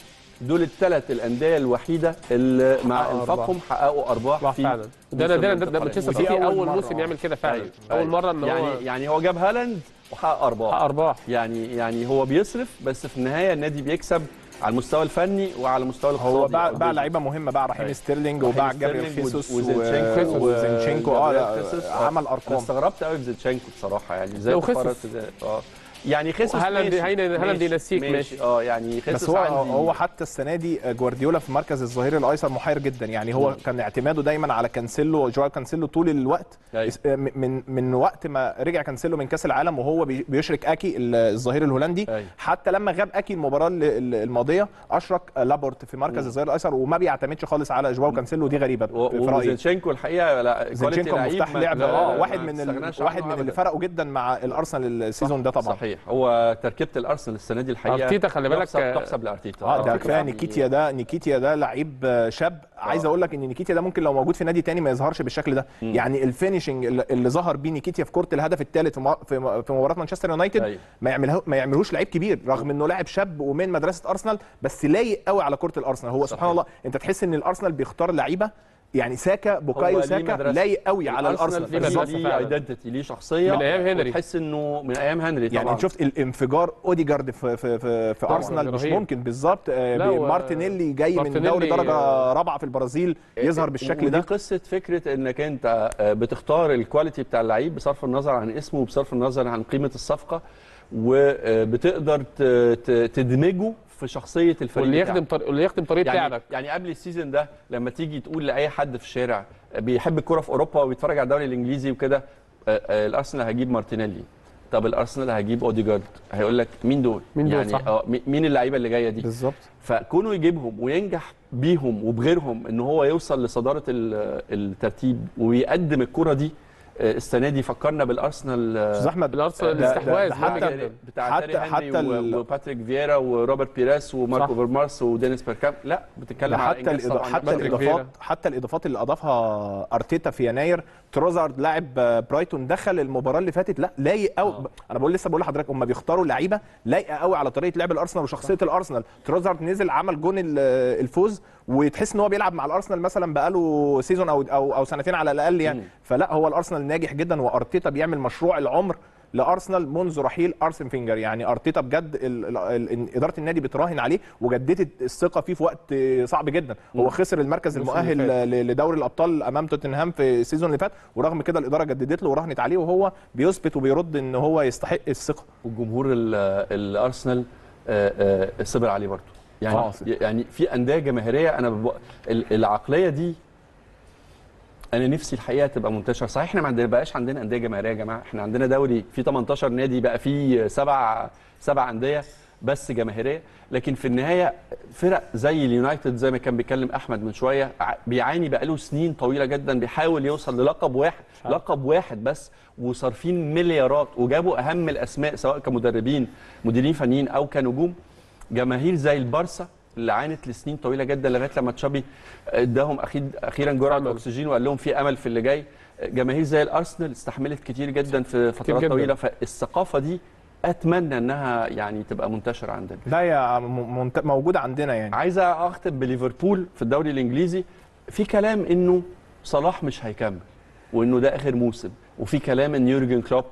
دول الثلاث الانديه الوحيده اللي مع انفاقهم حققوا ارباح فعلا. ده نادرا ده مانشستر سيتي اول موسم يعمل كده فعلا. اول مره ان يعني هو يعني هو جاب هالاند وحقق ارباح حقق ارباح يعني يعني هو بيصرف بس في النهايه النادي بيكسب على المستوى الفني وعلى المستوى الاقتصادي. هو باع باع لعيبه مهمه باع رحيم ستيرلينج وباع جابريل خيسوس وزينشينكو. اه عمل ارقام. استغربت قوي في زينشينكو بصراحه يعني ازاي اتفرجت اه يعني خسس هالاند هالاند ينسيك ماشي, ماشي. اه يعني خسس بس هو هو حتى السنه دي جوارديولا في مركز الظهير الايسر محير جدا يعني هو مم. كان اعتماده دايما على كانسيلو وجواو كانسيلو طول الوقت دايما. من من وقت ما رجع كانسيلو من كاس العالم وهو بيشرك اكي الظهير الهولندي دايما. حتى لما غاب اكي المباراه الماضيه اشرك لابورت في مركز الظهير الايسر وما بيعتمدش خالص على جواو كانسيلو. دي غريبه في رايي. زينشينكو الحقيقه لا زينشينكو مفتاح لعب اه واحد من واحد من اللي فرقوا جدا مع الارسنال السيزون ده طبعا. هو تركيبه الارسنال السنه دي الحقيقه ارتيتا خلي بالك تحسب لارتيتا. اه ده كفايه نيكيتيا ده نيكيتيا ده لعيب شاب. عايز اقول لك ان نيكيتيا ده ممكن لو موجود في نادي تاني ما يظهرش بالشكل ده. م. يعني الفينيشنج اللي ظهر بيه نيكيتيا في كره الهدف الثالث في مباراه مانشستر يونايتد ما يعمله ما يعملوش لعيب كبير رغم انه لاعب شاب ومن مدرسه ارسنال بس لايق قوي على كره الارسنال. هو سبحان الله انت تحس ان الارسنال بيختار لعيبه يعني ساكا بوكايو ساكا لايق قوي على الارسنال. ليه ايدنتيتي ليه شخصيه من ايام هنري. تحس انه من ايام هنري طبعا. يعني شفت الانفجار اوديجارد في في في, في ارسنال مش ممكن بالظبط. مارتينيلي جاي مارتينيلي من دوري درجه آه رابعه في البرازيل يظهر بالشكل ده. دي قصه فكره انك انت بتختار الكواليتي بتاع اللعيب بصرف النظر عن اسمه وبصرف النظر عن قيمه الصفقه وبتقدر تدمجه في شخصيه الفريق واللي يخدم طريق اللي يخدم طريقه لعبك. يعني قبل السيزون ده لما تيجي تقول لاي حد في الشارع بيحب الكوره في اوروبا وبيتفرج على الدوري الانجليزي وكده الارسنال هجيب مارتينيلي طب الارسنال هجيب اوديجارد هيقول لك مين دول؟ مين دول يعني اه مين اللعيبه اللي جايه دي؟ بالظبط. فكونه يجيبهم وينجح بيهم وبغيرهم ان هو يوصل لصداره الترتيب ويقدم الكوره دي السنه دي. فكرنا بالارسنال استاذ احمد بالارسنال الاستحواذ حتى حتى حتى وباتريك فييرا وروبرت بيراس وماركو فيرمارس ودينيس بيركام. لا بتتكلم على حتى الإضافات حتى الاضافات حتى الاضافات اللي اضافها ارتيتا في يناير. تروزارد لاعب برايتون دخل المباراه اللي فاتت لا لايق قوي. انا بقول لسه بقول لحضرتك هم بيختاروا لعيبه لايقه قوي على طريقه لعب الارسنال وشخصيه الارسنال. تروزارد نزل عمل جون الفوز وتحس ان هو بيلعب مع الارسنال مثلا بقاله سيزون او او سنتين على الاقل يعني. فلا هو الارسنال ناجح جدا وارتيتا بيعمل مشروع العمر لارسنال منذ رحيل ارسن فينجر. يعني ارتيتا بجد ال ال اداره النادي بتراهن عليه وجددت الثقه فيه في وقت صعب جدا. هو خسر المركز المؤهل لدوري الابطال امام توتنهام في السيزون اللي فات ورغم كده الاداره جددت له وراهنت عليه وهو بيثبت وبيرد ان هو يستحق الثقه. والجمهور الارسنال صبر عليه برضه يعني عاصر. يعني في انديه جماهيريه انا بب... العقليه دي انا نفسي الحقيقه تبقى منتشره. صحيح احنا ما بقاش عندنا انديه جماهيريه يا جماعه. احنا عندنا دوري فيه تمنتاشر نادي بقى فيه سبع سبع انديه بس جماهيريه. لكن في النهايه فرق زي اليونايتد زي ما كان بيتكلم احمد من شويه بيعاني بقاله سنين طويله جدا بيحاول يوصل للقب واحد لقب واحد بس وصارفين مليارات وجابوا اهم الاسماء سواء كمدربين مديرين فنيين او كنجوم. جماهير زي البارسا اللي عانت لسنين طويله جدا لغايه لما تشابي اداهم اخيرا جرعه اكسجين وقال لهم في امل في اللي جاي. جماهير زي الارسنال استحملت كتير جدا في فترات طويله، فالثقافه دي اتمنى انها يعني تبقى منتشره عندنا. لا يا منت... موجوده عندنا يعني. عايز اختم بليفربول في الدوري الانجليزي، في كلام انه صلاح مش هيكمل وانه ده اخر موسم، وفي كلام ان يورجن كلوب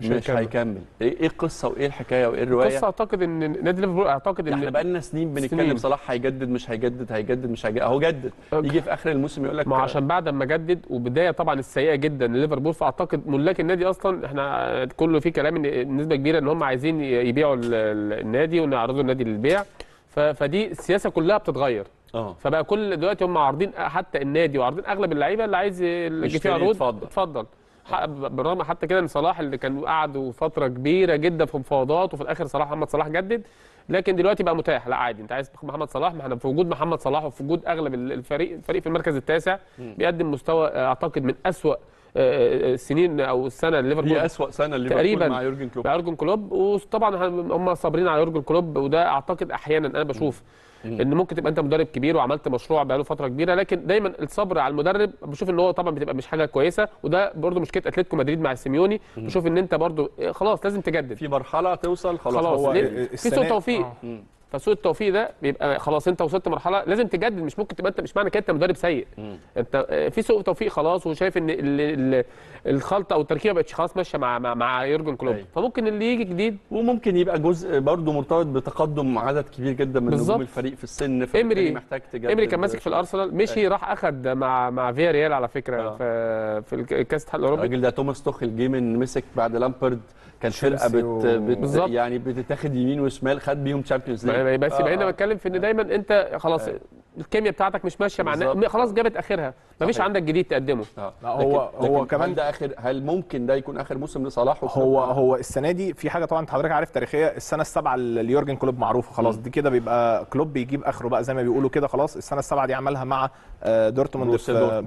مش, مش هيكمل. ايه القصه وايه الحكايه وايه الروايه؟ القصه اعتقد ان نادي ليفربول اعتقد ان احنا بقى لنا سنين بنتكلم صلاح هيجدد مش هيجدد هيجدد مش هيجدد، اهو جدد. يجي في اخر الموسم يقول لك ما عشان بعد ما جدد وبدايه طبعا السيئه جدا لليفربول، فاعتقد ملاك النادي اصلا احنا كله في كلام ان نسبه كبيره ان هم عايزين يبيعوا النادي ويعرضوا النادي للبيع، فدي السياسه كلها بتتغير. اه فبقى كل دلوقتي هم عارضين حتى النادي وعارضين اغلب اللعيبه اللي عايز يشتري عروض اتفضل اتفضل، بالرغم حتى كده ان صلاح اللي كانوا قعدوا فتره كبيره جدا في مفاوضات وفي الاخر صلاح محمد صلاح جدد، لكن دلوقتي بقى متاح. لا عادي انت عايز محمد صلاح، ما احنا في وجود محمد صلاح وفي وجود اغلب الفريق، الفريق في المركز التاسع بيقدم مستوى اعتقد من اسوأ السنين او السنه ليفربول، هي اسوأ سنه ليفربول مع يورجن كلوب مع يورجن كلوب وطبعا هم صابرين على يورجن كلوب، وده اعتقد احيانا انا بشوف ان ممكن تبقى انت مدرب كبير وعملت مشروع بقاله فتره كبيره، لكن دايما الصبر على المدرب بشوف ان هو طبعا بتبقى مش حاجه كويسه، وده برده مشكله اتلتيكو مدريد مع سيميوني. بشوف ان انت برده خلاص لازم تجدد في مرحله توصل خلاص, خلاص هو في سوء توفيق، فسوء التوفيق ده بيبقى خلاص انت وصلت مرحله لازم تجدد، مش ممكن تبقى انت مش معنى كده انت مدرب سيء، انت في سوء توفيق خلاص، وشايف ان الخلطه او التركيبه بقت خلاص ماشيه مع مع, مع يورجن كلوب، فممكن اللي يجي جديد وممكن يبقى جزء برضه مرتبط بتقدم عدد كبير جدا من نجوم الفريق في السن، فالفريق محتاج تجدد. امري كان ماسك في الارسنال مشي راح اخد مع مع فيا ريال على فكره آه. في في كاس الاتحاد الاوروبي الراجل ده توماس توخيل جه من مسك بعد لامبرد، كان فرقه بت, بت يعني بتتاخد يمين وشمال، خد بيهم تشامبيونز ليج. بس يبقى هنا بتكلم في ان دايما انت خلاص آه. الكيمياء بتاعتك مش ماشيه مع خلاص جابت اخرها، مفيش عندك جديد تقدمه. آه. هو لكن هو كمان ده اخر، هل ممكن ده يكون اخر موسم لصلاح؟ هو هو السنه دي في حاجه طبعا حضرتك عارف تاريخيه، السنه السابعه ليورجن كلوب معروفه خلاص، دي كده بيبقى كلوب بيجيب اخره بقى زي ما بيقولوا كده خلاص. السنه السابعه دي عملها مع دورتموند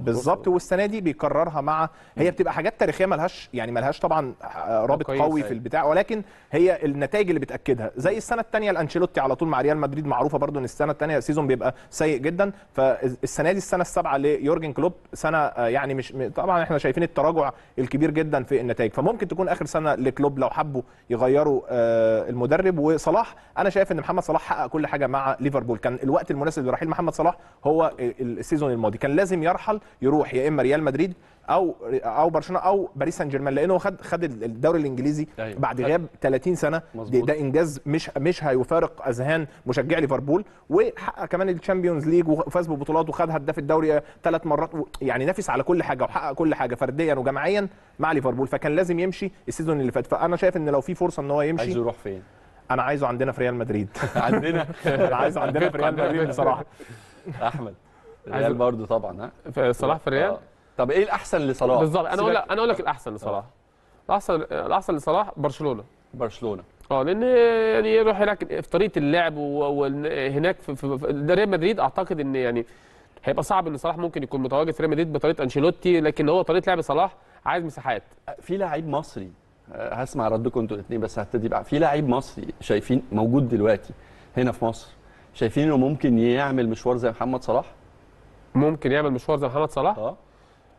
بالظبط، والسنه دي بيكررها مع، هي بتبقى حاجات تاريخيه مالهاش يعني مالهاش طبعا رابط قوي في البتاع، ولكن هي النتائج اللي بتاكدها. زي السنه الثانيه لانشيلوتي على طول مع ريال مدريد معروفه برضو ان السنه الثانيه سيزون بيبقى سيء جدا، فالسنه دي السنه السابعه ليورجن كلوب سنه يعني مش طبعا احنا شايفين التراجع الكبير جدا في النتائج، فممكن تكون اخر سنه لكلوب لو حبوا يغيروا المدرب. وصلاح انا شايف ان محمد صلاح حقق كل حاجه مع ليفربول، كان الوقت المناسب لرحيل محمد صلاح هو السيزون الماضي، كان لازم يرحل يروح يا اما ريال مدريد او او برشلونه او باريس سان جيرمان، لانه خد خد الدوري الانجليزي أيوة. بعد غياب ثلاثين سنه مزبوط. ده انجاز مش مش هيفارق اذهان مشجعي ليفربول، وحقق كمان الشامبيونز ليج وفاز ببطولات وخد هداف الدوري ثلاث مرات، يعني نافس على كل حاجه وحقق كل حاجه فرديا وجماعيا مع ليفربول، فكان لازم يمشي السيزون اللي فات. فانا شايف ان لو في فرصه ان هو يمشي، عايز يروح فين؟ انا عايزه عندنا في ريال مدريد عندنا انا عايزه عندنا في ريال مدريد بصراحه احمد ريال برضه طبعا ها صلاح في الريال. طب ايه الاحسن لصلاح؟ بالظبط انا اقول لك انا اقول لك الاحسن لصلاح. الاحسن الاحسن لصلاح برشلونه. برشلونه اه لان يعني يروح هناك في طريقه اللعب وهناك في, في, في ريال مدريد اعتقد ان يعني هيبقى صعب ان صلاح ممكن يكون متواجد في ريال مدريد بطريقه انشيلوتي، لكن هو طريقه لعب صلاح عايز مساحات. في لاعب مصري هسمع ردكم انتوا الاثنين، بس هبتدي بقى في لاعب مصري شايفين موجود دلوقتي هنا في مصر، شايفين انه ممكن يعمل مشوار زي محمد صلاح؟ ممكن يعمل مشوار زي محمد صلاح؟ اه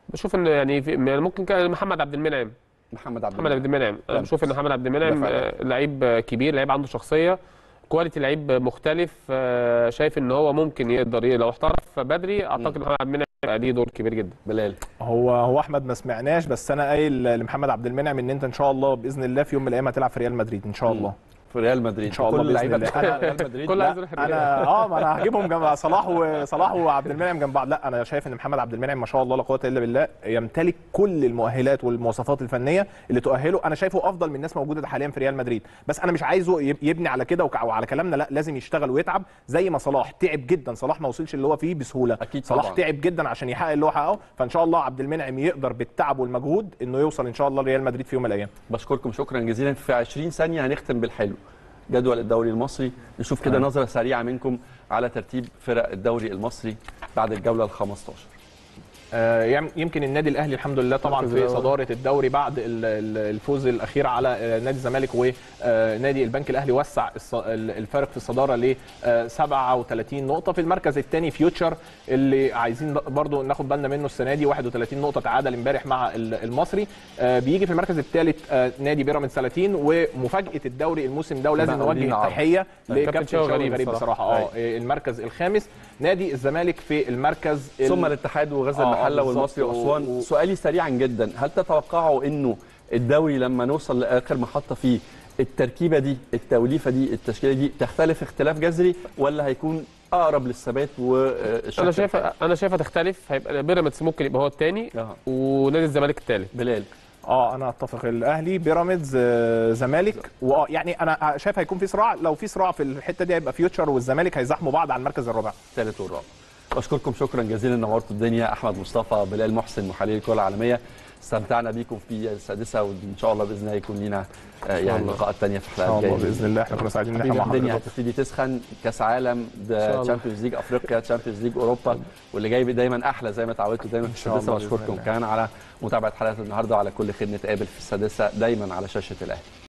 بشوف انه يعني ممكن كان محمد عبد المنعم محمد عبد المنعم محمد عبد المنعم انا بشوف ان محمد عبد المنعم لعيب كبير، لعيب عنده شخصيه كواليتي، لعيب مختلف، شايف ان هو ممكن يقدر لو احترف بدري اعتقد محمد عبد المنعم هيبقى ليه دور كبير جدا. بلال هو هو احمد ما سمعناش، بس انا قايل لمحمد عبد المنعم ان انت ان شاء الله باذن الله في يوم من الايام هتلعب في ريال مدريد ان شاء الله م. في ريال مدريد ان شاء الله. كل اللعيبه بتاع ريال مدريد كل عايز يروح الريال. انا اه ما انا هجيبهم جنب صلاح وصلاح وعبد المنعم جنب بعض. لا انا شايف ان محمد عبد المنعم ما شاء الله لا قوه الا بالله يمتلك كل المؤهلات والمواصفات الفنيه اللي تؤهله، انا شايفه افضل من الناس موجوده حاليا في ريال مدريد، بس انا مش عايزه يبني على كده وعلى كلامنا، لا لازم يشتغل ويتعب زي ما صلاح تعب جدا. صلاح ما وصلش اللي هو فيه بسهوله، أكيد صلاح تعب جدا عشان يحقق اللي هو حققه، فان شاء الله عبد المنعم يقدر بالتعب والمجهود انه يوصل ان شاء الله لريال مدريد في يوم من الايام. بشكركم شكرا جزيلا. في عشرين ثانيه هنختم بالحلو، جدول الدوري المصري، نشوف كده نظرة سريعة منكم على ترتيب فرق الدوري المصري بعد الجولة الخامسة عشر. يمكن النادي الاهلي الحمد لله طبعا في صداره الدوري بعد الفوز الاخير على نادي الزمالك ونادي البنك الاهلي، وسع الفارق في الصداره ل سبعة وثلاثين نقطه. في المركز الثاني فيوتشر اللي عايزين برضو ناخد بالنا منه السنه دي، واحد وثلاثين نقطه، تعادل امبارح مع المصري. بيجي في المركز الثالث نادي بيراميدز ثلاثين، ومفاجاه الدوري الموسم ده ولازم نوجه تحيه لكابتن شاوي غريب, غريب بصراحه. اه المركز الخامس نادي الزمالك في المركز ثم الاتحاد وغزل آه المحله والمصري واسوان. و... سؤالي سريعا جدا، هل تتوقعوا انه الدوري لما نوصل لاخر محطه فيه التركيبه دي، التوليفه دي، التشكيله دي تختلف اختلاف جذري، ولا هيكون اقرب للثبات؟ والشكل انا شايف انا شايفها تختلف، هيبقى بيراميدز ممكن يبقى هو الثاني آه. ونادي الزمالك الثالث. بلال اه انا اتفق، الاهلي بيراميدز زمالك، واه يعني انا شايف هيكون في صراع، لو في صراع في الحته دي هيبقى فيوتشر والزمالك هيزاحموا بعض على المركز الرابع الثالث والرابع. اشكركم شكرا جزيلا، نورتوا الدنيا احمد مصطفى، بلال محسن، محلل الكره العالميه، استمتعنا بيكم في السادسه، وان شاء الله باذن الله يكون لنا يعني لقاءات ثانيه في الحلقات الجايه باذن الله. احنا كنا سعيدين ان احنا مع بعض. الدنيا هتبتدي تسخن، كاس عالم، تشامبيونز ليج افريقيا، تشامبيونز ليج اوروبا، واللي جاي دايما احلى زي ما اتعودتوا دايما في السادسه. واشكركم كمان على متابعه حلقه النهارده، وعلى كل خير نتقابل في السادسه دايما على شاشه الاهلي.